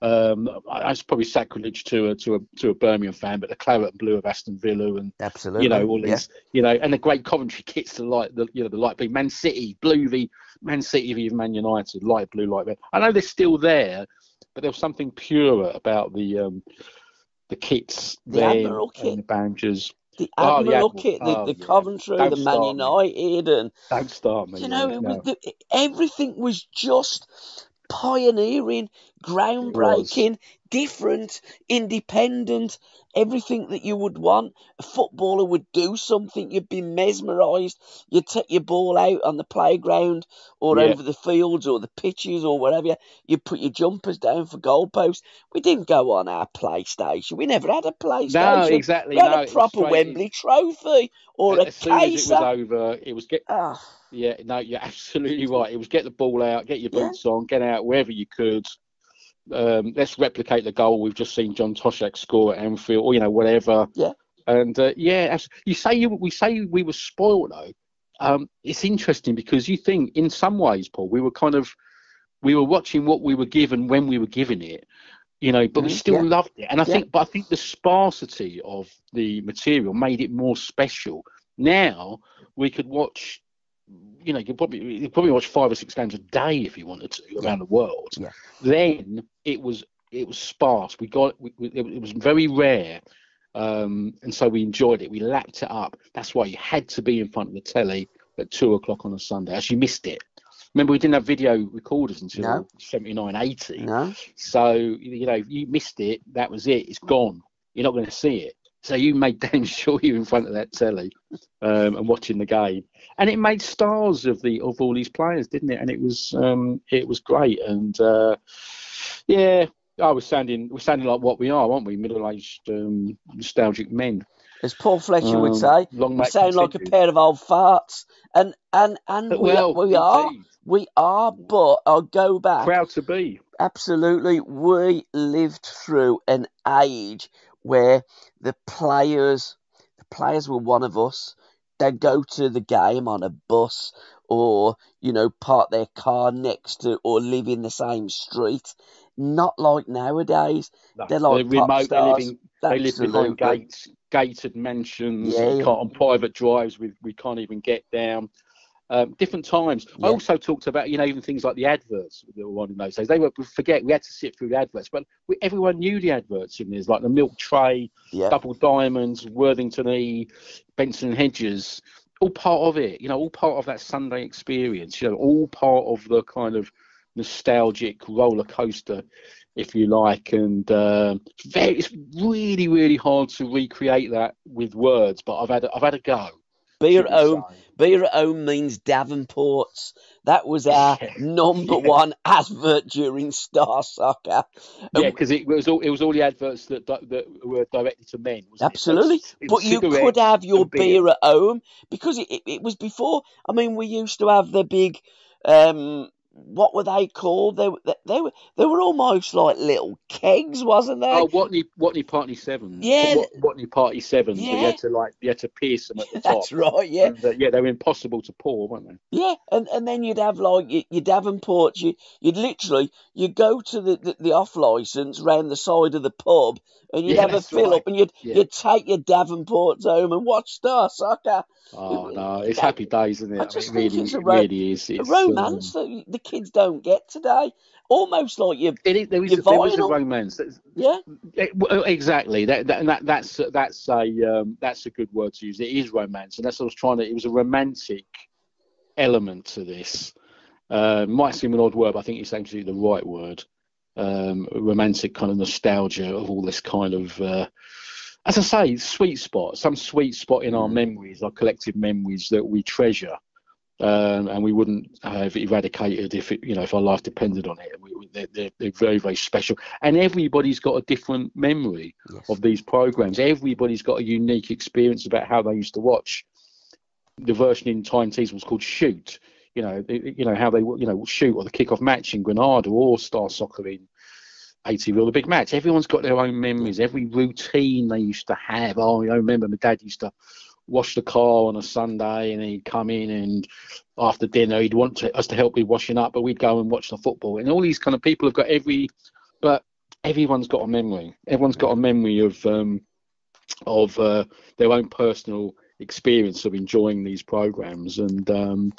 Um, it's probably sacrilege to a, to a to a Birmingham fan, but the claret and blue of Aston Villa, and absolutely, you know, all these, yeah. you know, and the great Coventry kits, the light, the you know, the light blue, Man City blue v Man City v Man United, light blue, light red. I know they're still there, but there was something purer about the um, the kits, the there, Admiral and kit, the Badgers, the Admiral, oh, the Admiral kit, the, oh, the yeah. Coventry, don't the Man United, me. and don't start me. You know, no. it was the, everything was just pioneering, groundbreaking, different, independent, everything that you would want. A footballer would do something, you'd be mesmerised, you'd take your ball out on the playground or yeah. over the fields or the pitches or whatever, you'd put your jumpers down for goalposts. We didn't go on our PlayStation, we never had a PlayStation. No, exactly. We had no, a proper Wembley Trophy or a case. As soon as it was over, it was get... Oh. Yeah, no, you're absolutely right. It was get the ball out, get your boots yeah. on, get out wherever you could. Um, let's replicate the goal we've just seen John Toshak score at Anfield, or you know, whatever. Yeah. And uh, yeah, you say you we say we were spoiled though. Um, it's interesting because you think in some ways, Paul, we were kind of we were watching what we were given when we were given it, you know, but mm-hmm. we still yeah. loved it. And I yeah. think, but I think the sparsity of the material made it more special. Now we could watch. You know, you probably you probably watch five or six games a day if you wanted to around yeah. the world. Yeah. Then it was it was sparse. We got we, we, it was very rare, um, and so we enjoyed it. We lapped it up. That's why you had to be in front of the telly at two o'clock on a Sunday. Actually, you missed it. Remember, we didn't have video recorders until no. seventy-nine, eighty. No. So you know, if you missed it. That was it. It's gone. You're not going to see it. So you made damn sure you were in front of that telly um, and watching the game, and it made stars of the of all these players, didn't it? And it was um, it was great, and uh, yeah, I oh, was sounding we're sounding like what we are, aren't we? Middle-aged um, nostalgic men, as Paul Fletcher um, would say. Long we sound continue. like a pair of old farts, and and and but, we, well, we are we are. But I'll go back. Proud to be. Absolutely, we lived through an age where the players, the players were one of us. They'd go to the game on a bus, or you know, park their car next to, or live in the same street. Not like nowadays. No, they're like they're pop remote, stars. Living, they live behind gates, gated mansions, yeah, yeah. on private drives. We we can't even get down. Um, different times. Yeah. I also talked about, you know, even things like the adverts that were on in those days. They were, forget, we had to sit through the adverts, but we, everyone knew the adverts in this, like the milk tray, yeah. Double Diamonds, Worthington E, Benson Hedges, all part of it, you know, all part of that Sunday experience, you know, all part of the kind of nostalgic roller coaster, if you like. And uh, it's, very, it's really, really hard to recreate that with words, but I've had a, I've had a go. Beer at home. Beer at home means Davenport's. That was our yeah. number yeah. one advert during Star Soccer. Um, yeah, because it was all it was all the adverts that that were directed to men. Absolutely, it? It but you could have your beer. beer at home because it, it, it was before. I mean, we used to have the big. Um, What were they called? They were they, they were they were almost like little kegs, wasn't they? Oh, Watney Watney Party Sevens. Yeah, Wat, Watney Party Sevens. Yeah. You had to like you had to pierce them at the top. That's right. Yeah, and, uh, yeah, they were impossible to pour, weren't they? Yeah, and, and then you'd have like your, your Davenport. You you'd literally you go to the, the, the off license round the side of the pub, and you'd yeah, have a fill right. up, and you'd yeah. you'd take your Davenports home and watch Star Soccer. Oh it, no, it's that, happy days, isn't it? I just I mean, think really, it's a, ro- really is. It's, a romance um, that the kids don't get today. Almost like you. It is, there is a, there was a romance. Yeah. It, exactly. That, that that that's that's a um, that's a good word to use. It is romance, and that's what I was trying to. It was a romantic element to this. Uh, might seem an odd word, but I think it's actually the right word. Um, romantic kind of nostalgia of all this kind of. Uh, As I say, sweet spot, some sweet spot in our memories, our collective memories that we treasure, um, and we wouldn't have eradicated if it, you know, if our life depended on it. We, they're, they're, they're very, very special, and everybody's got a different memory yes. of these programs. Everybody's got a unique experience about how they used to watch. The version in Tyne Tees was called Shoot. You know, you know how they, you know, Shoot, or the kickoff match in Granada, or Star Soccer in A T V or The Big Match. Everyone's got their own memories, every routine they used to have. Oh, I remember my dad used to wash the car on a Sunday, and he'd come in, and after dinner he'd want to, us to help with washing up, but we'd go and watch the football. And all these kind of people have got every, but everyone's got a memory. Everyone's got a memory of um, of uh, their own personal experience of enjoying these programs, and um,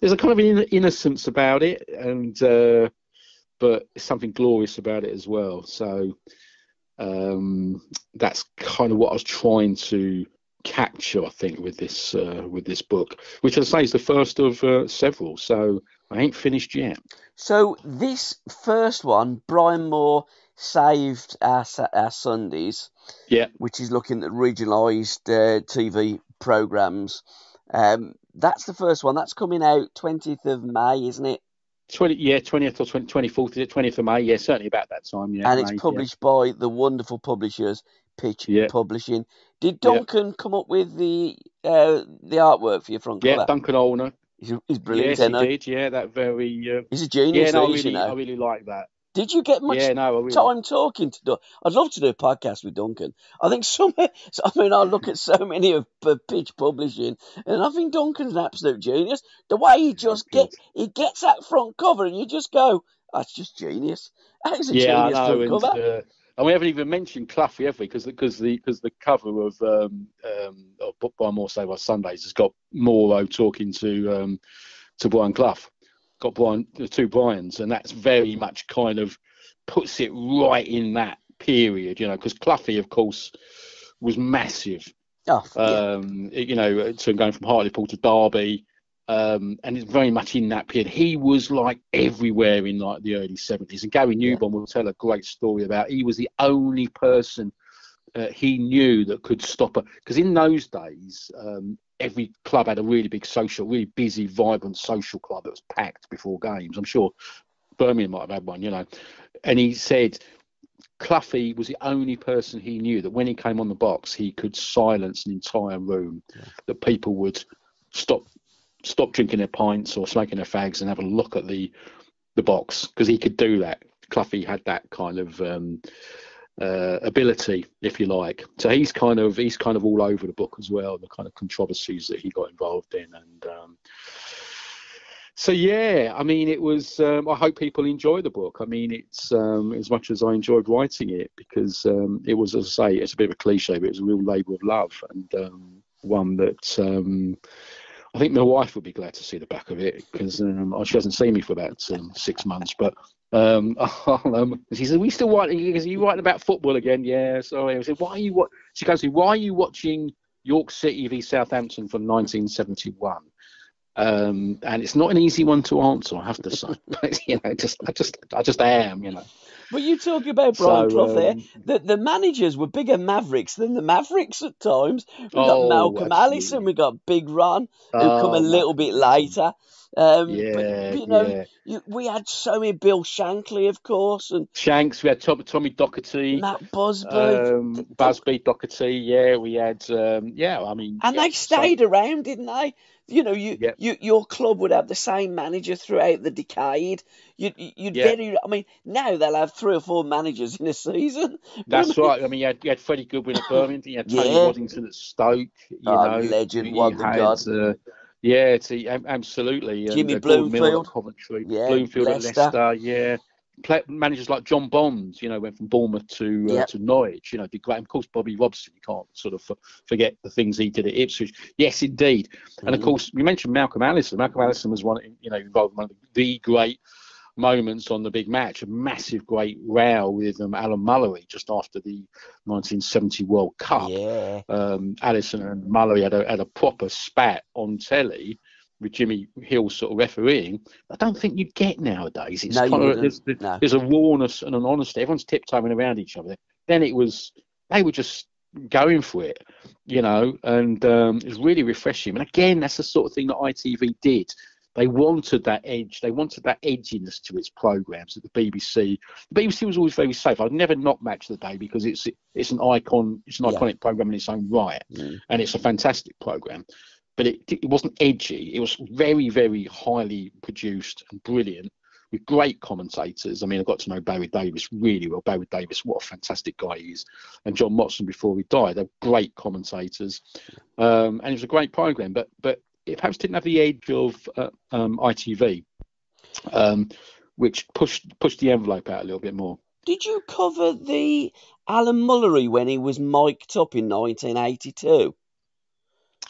there's a kind of an innocence about it, and uh, but something glorious about it as well. So um, that's kind of what I was trying to capture, I think, with this uh, with this book, which I say is the first of uh, several. So I ain't finished yet. So this first one, Brian Moore saved our, our Sundays. Yeah, which is looking at regionalised uh, T V programmes. Um, that's the first one. That's coming out twentieth of May, isn't it? Twenty, yeah, twentieth or twenty-fourth, is it? Twentieth of May, yeah, certainly about that time. Yeah, and May, it's published yeah. by the wonderful publishers Pitch yeah. Publishing. Did Duncan yeah. come up with the uh, the artwork for your front cover? Yeah, Duncan Olner. He's, he's brilliant. Yes, he did. Yeah, that very. Uh, he's a genius. Yeah, no, though, I really, you know? I really like that. Did you get much yeah, no, really... time talking to Duncan? I'd love to do a podcast with Duncan. I think some, I mean, I look at so many of Pitch Publishing, and I think Duncan's an absolute genius. The way he just gets, he gets that front cover, and you just go, that's oh, just genius. That is a yeah, genius front and, cover. Uh, and we haven't even mentioned Cluffy, have we? Because because the because the cover of um um by More Save Our Sundays has got Moreau talking to um to Brian Clough. Got Brian, the two Brians, and that's very much kind of puts it right in that period, you know, because Cloughy, of course, was massive. Oh, um, yeah. You know, so going from Hartlepool to Derby, um, and it's very much in that period. He was like everywhere in like the early seventies, and Gary Newbon yeah. will tell a great story about. He was the only person uh, he knew that could stop her, because in those days. Um, Every club had a really big social, really busy, vibrant social club that was packed before games. I'm sure Birmingham might have had one, you know. And he said Cluffy was the only person he knew that when he came on the box, he could silence an entire room, yeah. that people would stop stop drinking their pints or smoking their fags and have a look at the, the box, because he could do that. Cluffy had that kind of... Um, Uh, ability, if you like. So he's kind of he's kind of all over the book as well, the kind of controversies that he got involved in, and um, so yeah, I mean, it was. Um, I hope people enjoy the book. I mean, it's um, as much as I enjoyed writing it, because um, it was, as I say, it's a bit of a cliche, but it was a real labour of love, and um, one that um, I think my wife would be glad to see the back of it, because um, she hasn't seen me for about um, six months, but. Um, um, she said, "We still writing? He goes, are you writing about football again?" Yeah, sorry. I said, "Why are you what?" She goes, "Why are you watching York City v Southampton from nineteen seventy-one?" Um, and it's not an easy one to answer, I have to say. But, you know, just I just I just am, you know. But you talk about Brian Clough so, um, there. The, the managers were bigger Mavericks than the Mavericks at times. We got oh, Malcolm absolutely. Allison, we got Big Ron, who oh, come a little bit later. Um, yeah, but, you know, yeah. you, we had so many. Bill Shankly, of course, and Shanks. We had Tom, Tommy Docherty, Matt Busby, um, Busby, Docherty. Yeah, we had. Um, yeah, I mean, and yeah, they stayed so. around, didn't they? You know, you, yep. you your club would have the same manager throughout the decade. You, you'd yep. very. I mean, now they'll have three or four managers in a season. That's right. I mean, you had, you had Freddie Goodwin at Birmingham. You had Tony yeah. Waddington at Stoke. You oh, know, legend Waddington. Yeah, it's a, absolutely. Jimmy and, uh, Bloomfield, Coventry, yeah, Bloomfield at Leicester. Leicester, yeah. Play, managers like John Bond, you know, went from Bournemouth to uh, yep. to Norwich. You know, did great. Of course, Bobby Robson. You can't sort of forget the things he did at Ipswich. Yes, indeed. Mm-hmm. And of course, you mentioned Malcolm Allison. Malcolm Allison was one, you know, involved in one of the great moments on The Big Match. A massive, great row with um, Alan Mullery just after the nineteen seventy World Cup. Yeah. Um, Allison and Mullery had a, had a proper spat on telly with Jimmy Hill sort of refereeing. I don't think you'd get nowadays. It's no, kind of, there's, there's, no. there's a rawness and an honesty. Everyone's tiptoeing around each other. Then it was, they were just going for it, you know, and um, it was really refreshing. And again, that's the sort of thing that I T V did. They wanted that edge. They wanted that edginess to its programmes at the B B C. The B B C was always very safe. I'd never not Match of the Day, because it's it's an icon. It's an yeah. iconic programme in its own right, mm. and it's a fantastic programme. But it it wasn't edgy. It was very, very highly produced and brilliant. with great commentators. I mean, I got to know Barry Davis really well. Barry Davis, what a fantastic guy he is. And John Motson before he died, they're great commentators. Um, and it was a great programme, but but it perhaps didn't have the edge of uh, um, I T V, um, which pushed pushed the envelope out a little bit more. Did you cover the Alan Mullery when he was mic'd up in nineteen eighty-two?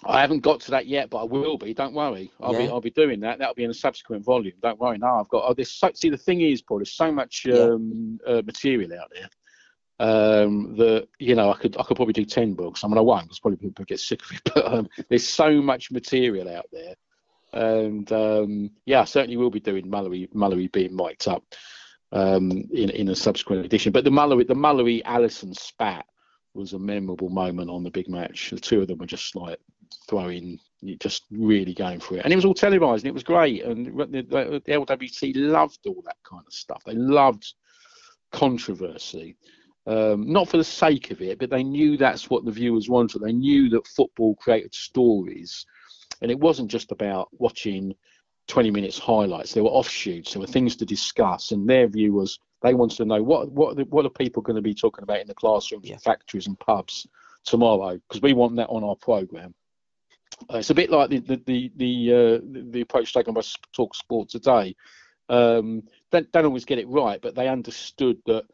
I haven't got to that yet, but I will be. Don't worry, I'll yeah. be I'll be doing that. That'll be in a subsequent volume. Don't worry. Now I've got. Oh, there's so, see, the thing is, Paul, there's so much um, yeah. uh, material out there um, that you know I could I could probably do ten books. I mean, I won't because probably people get sick of it. But um, there's so much material out there, and um, yeah, I certainly will be doing Mullery Mullery being mic'd up um, in in a subsequent edition. But the Mullery the Mullery Allison spat was a memorable moment on The Big Match. The two of them were just like throwing, just really going for it, and it was all televised, and it was great. And the, the, the L W T loved all that kind of stuff. They loved controversy, um, not for the sake of it, but they knew that's what the viewers wanted. They knew that football created stories, and it wasn't just about watching twenty minutes highlights. There were offshoots, there were things to discuss, and their viewers, they wanted to know what what what are people going to be talking about in the classrooms, yeah. and factories, and pubs tomorrow, because we want that on our programme. Uh, it's a bit like the the the the, uh, the, the approach taken by Talk Sport today. Um, they don't always get it right, but they understood that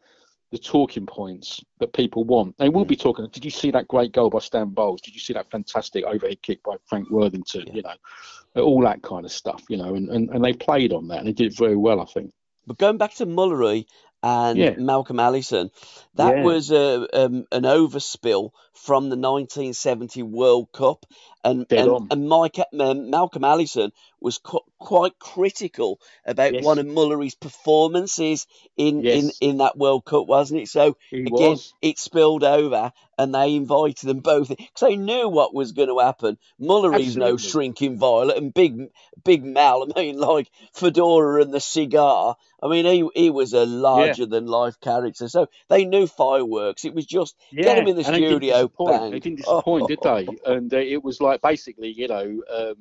the talking points that people want. They will yeah. be talking. Did you see that great goal by Stan Bowles? Did you see that fantastic overhead kick by Frank Worthington? Yeah. You know, all that kind of stuff. You know, and, and and they played on that, and they did it very well, I think. But going back to Mullery and yeah. Malcolm Allison, that yeah. was a, um, an overspill from the nineteen seventy World Cup. And, and, and Mike, um, Malcolm Allison was qu quite critical about yes. one of Mullery's performances in, yes. in, in that World Cup, wasn't it? So, he again, was. It spilled over, and they invited them both in because they knew what was going to happen. Mullery's Absolutely. No shrinking violet, and Big Big Mal, I mean, like Fedora and the cigar. I mean, he, he was a larger-than-life yeah. character. So they knew fireworks. It was just yeah. get him in the and studio, bang. They didn't disappoint, oh. did they? And uh, it was like, basically, you know, um,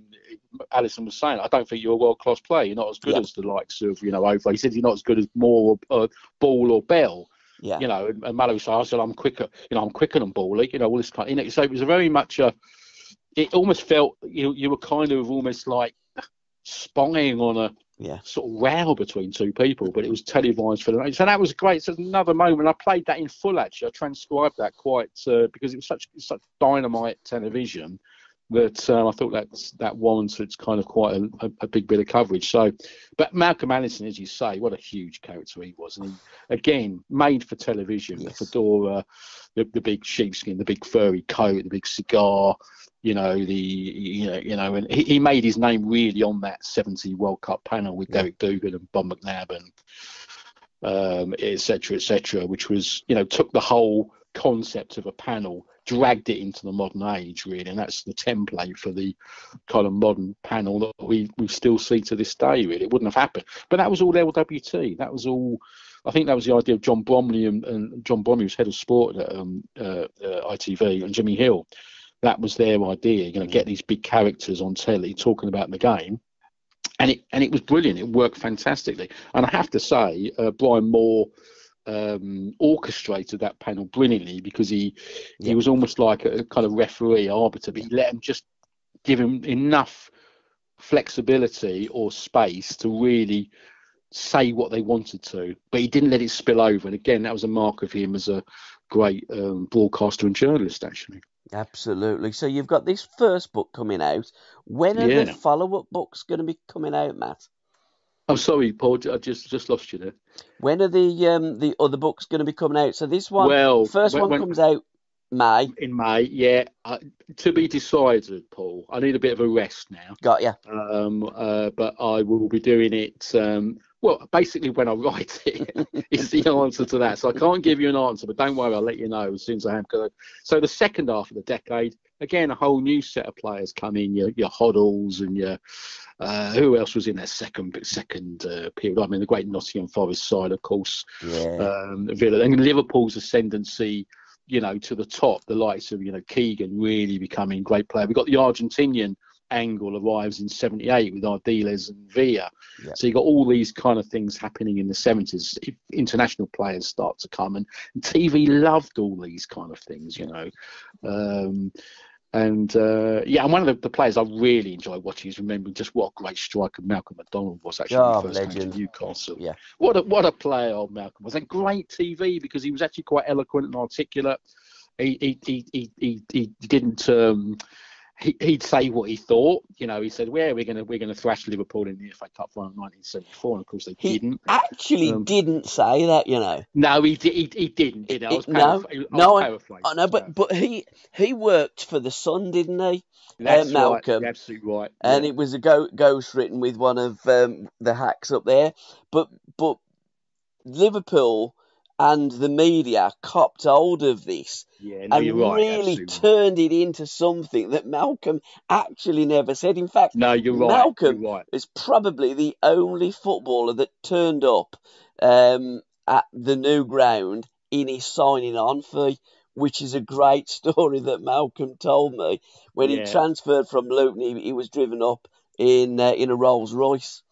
Allison was saying, I don't think you're a world-class player. You're not as good yeah. as the likes of, you know, over. He said, you're not as good as Moore or uh, Ball or Bell. Yeah. You know, and, and Mallory said, I said, I'm quicker. You know, I'm quicker than Ball. Like, you know, all this kind of, you know, so it was very much a, it almost felt, you know, you were kind of almost like spying on a yeah. sort of row between two people, but it was televised for the night. So that was great. So another moment. I played that in full, actually. I transcribed that quite, uh, because it was such, such dynamite television. That um, I thought that that warranted kind of quite a, a, a big bit of coverage. So, but Malcolm Allison, as you say, what a huge character he was, and he, again, made for television. Yes. The fedora, the, the big sheepskin, the big furry coat, the big cigar. You know, the you know you know, and he, he made his name really on that seventy World Cup panel with yeah. Derek Dugan and Bob McNabb and um, et cetera, et cetera, which was, you know, took the whole concept of a panel, dragged it into the modern age, really, and that's the template for the kind of modern panel that we, we still see to this day, really. It wouldn't have happened, but that was all L W T. That was all, I think that was the idea of John Bromley and, and John Bromley was head of sport at um, uh, uh, I T V, and Jimmy Hill. That was their idea, you know, get these big characters on telly talking about the game, and it and it was brilliant. It worked fantastically, and I have to say, uh, Brian Moore um orchestrated that panel brilliantly, because he yeah. he was almost like a kind of referee, arbiter, but he let him just give him enough flexibility or space to really say what they wanted to, but he didn't let it spill over. And again, that was a mark of him as a great um, broadcaster and journalist, actually. Absolutely. So you've got this first book coming out. When are yeah. the follow-up books going to be coming out, Matt? I'm sorry, Paul. I just just lost you there. When are the um the other books going to be coming out? So this one, well, first when, one when, comes out May. In May, yeah. Uh, to be decided, Paul. I need a bit of a rest now. Got ya. Um, uh, but I will be doing it. Um, well, basically, when I write it is the answer to that. So I can't give you an answer, but don't worry, I'll let you know as soon as I am. So the second half of the decade. Again, a whole new set of players come in, your, your Hoddles and your, uh, who else was in that second second uh, period? I mean, the great Nottingham Forest side, of course, yeah. um, Villa. And Liverpool's ascendancy, you know, to the top, the likes of, you know, Keegan really becoming a great player. We've got the Argentinian Angle arrives in seventy-eight with Ardiles and Villa. Yeah. So you've got all these kind of things happening in the seventies. International players start to come, and T V loved all these kind of things, you know. Um, and uh, yeah, and one of the, the players I really enjoy watching is remembering just what a great striker Malcolm McDonald was, actually, oh, when he first came to Newcastle. Yeah. What a, what a player old Malcolm was. And great T V, because he was actually quite eloquent and articulate. He, he, he, he, he, he didn't... Um, He, he'd say what he thought, you know. He said, "Well, yeah, we're going to we're going to thrash Liverpool in the F A Cup final in nineteen seventy-four," and of course they he didn't. Actually, um, didn't say that, you know. No, he did. He, he didn't. You know, I was no, I was no, I, I know, but but he he worked for the Sun, didn't he? That's uh, Malcolm. Right. You're absolutely right. And yeah. It was a go, ghost written with one of um, the hacks up there, but but Liverpool and the media copped hold of this yeah, no, and right, really absolutely. turned it into something that Malcolm actually never said. In fact, no, you're right, Malcolm you're right. is probably the only footballer that turned up um, at the new ground in his signing on fee, which is a great story that Malcolm told me. When yeah. he transferred from Luton, he, he was driven up in uh, in a Rolls Royce,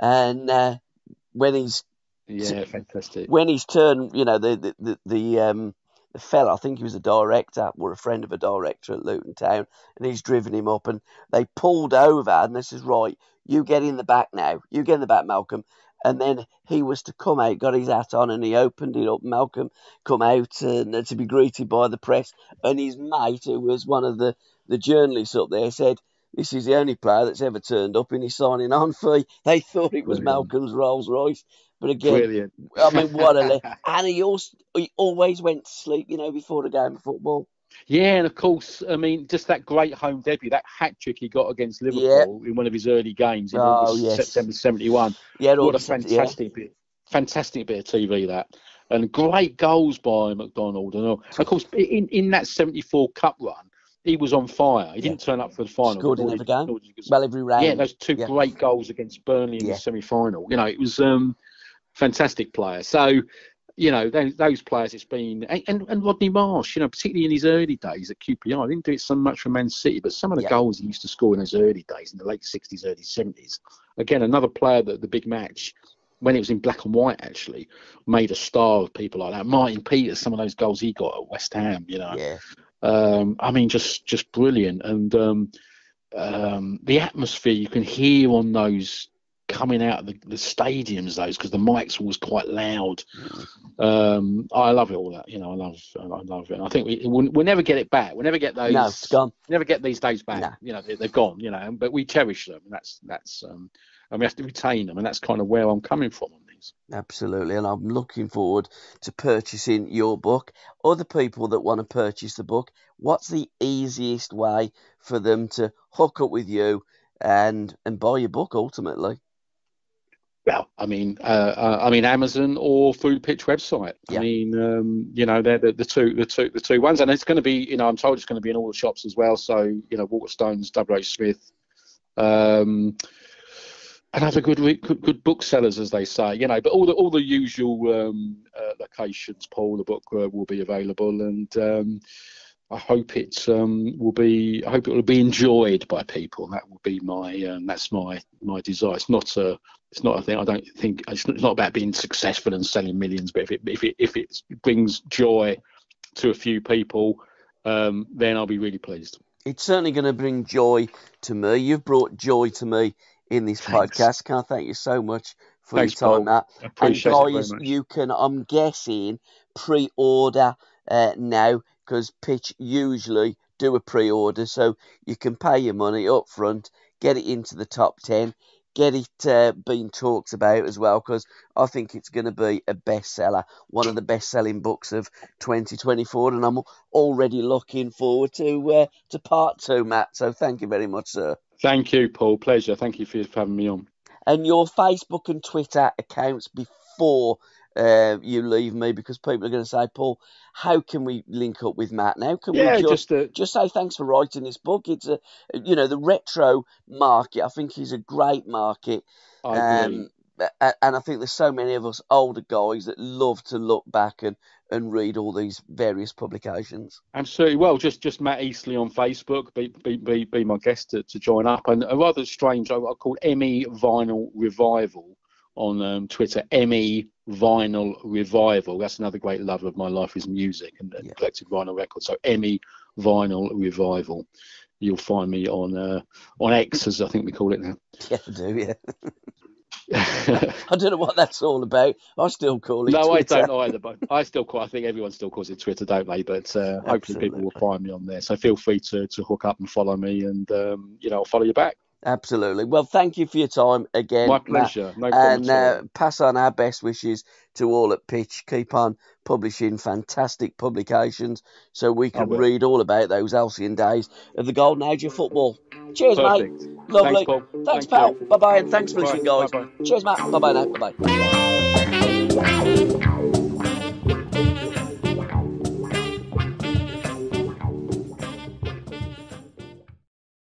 and uh, when he's Yeah, fantastic. When his turn, you know, the the the, the um the fella, I think he was a director or a friend of a director at Luton Town, and he's driven him up, and they pulled over, and this is right. You get in the back now. You get in the back, Malcolm. And then he was to come out, got his hat on, and he opened it up. Malcolm come out and uh, to be greeted by the press, and his mate, who was one of the the journalists up there, said, "This is the only player that's ever turned up in his signing on fee." They thought it was Brilliant. Malcolm's Rolls Royce. But again, Brilliant. I mean, what a and he also he always went to sleep, you know, before a game of football. Yeah, and of course, I mean, just that great home debut, that hat trick he got against Liverpool yep. in one of his early games in oh, August, yes. September seventy-one. Yeah, what a fantastic yeah. bit, fantastic bit of T V that, and great goals by McDonald and all. Of course, in in that seventy-four Cup run, he was on fire. He yeah. didn't turn up for the final. Scored in every game. Well, every round. Yeah, those two yeah. great goals against Burnley in yeah. the semi-final. You know, it was um, fantastic player. So, you know, those, those players. It's been and and Rodney Marsh. You know, particularly in his early days at Q P R, he didn't do it so much for Man City, but some of the yeah. goals he used to score in those early days, in the late sixties, early seventies. Again, another player that the big match, when it was in black and white, actually made a star of people like that. Martin Peters, some of those goals he got at West Ham. You know. Yeah. Um, I mean, just just brilliant, and um, um, the atmosphere you can hear on those coming out of the, the stadiums, those because the mics were always quite loud. Um, I love it all that, you know. I love, I love it. And I think we we'll, we'll never get it back. We'll never get those. No, it's gone. Never get these days back. No. You know, they, they're gone. You know, but we cherish them. And that's that's, um, and we have to retain them, and that's kind of where I'm coming from. Absolutely, and I'm looking forward to purchasing your book. Other people that want to purchase the book, what's the easiest way for them to hook up with you and and buy your book ultimately? Well, I mean, uh, I mean Amazon or Food Pitch website. Yeah. I mean, um, you know, they're the, the two, the two, the two ones, and it's going to be, you know, I'm told it's going to be in all the shops as well. So, you know, Waterstones, W H Smith. Um, And other good, good good booksellers, as they say, you know. But all the all the usual um, uh, locations, Paul, the book uh, will be available, and um, I hope it um, will be. I hope it will be enjoyed by people. That will be my. Um, that's my my desire. It's not a. It's not a thing. I don't think it's not about being successful and selling millions. But if it if it if it brings joy to a few people, um, then I'll be really pleased. It's certainly going to bring joy to me. You've brought joy to me in this Thanks. podcast. Can I thank you so much for Thanks, your time, Matt? I appreciate it very much. And guys, you can, I'm guessing, pre-order uh, now, because Pitch usually do a pre-order, so you can pay your money up front, get it into the top ten, get it uh, being talked about as well, because I think it's going to be a bestseller, one of the best-selling books of twenty twenty-four, and I'm already looking forward to uh, to part two, Matt. So thank you very much, sir. Thank you, Paul. Pleasure. Thank you for having me on. And your Facebook and Twitter accounts before uh, you leave me, because people are going to say, Paul, how can we link up with Matt now? Can yeah, we just just, uh... just say thanks for writing this book? It's a, you know, the retro market. I think he's a great market. I agree. Um, and I think there's so many of us older guys that love to look back and, and read all these various publications. Absolutely. Well, just just Matt Eastley on Facebook, be be be, be my guest to, to join up. And a rather strange, I, I call ME Vinyl Revival on um, Twitter, ME Vinyl Revival. That's another great love of my life is music and, and yeah. collected vinyl records. So ME Vinyl Revival. You'll find me on uh, on X, as I think we call it now. Yeah, I do, yeah. I don't know what that's all about. I still call it no, Twitter. I don't either. But I still call. I think everyone still calls it Twitter, don't they? But uh, hopefully people will find me on there. So feel free to to hook up and follow me, and um, you know, I'll follow you back. Absolutely. Well, thank you for your time again. My pleasure. Matt. No problem and at all. Uh, pass on our best wishes to all at Pitch. Keep on publishing fantastic publications so we can read all about those halcyon days of the golden age of football. Cheers, Perfect. mate. Lovely. Thanks, Paul. Thanks, thanks pal. You. Bye-bye, and thanks for listening, guys. Bye-bye. Cheers, Matt. Bye-bye now. Bye-bye.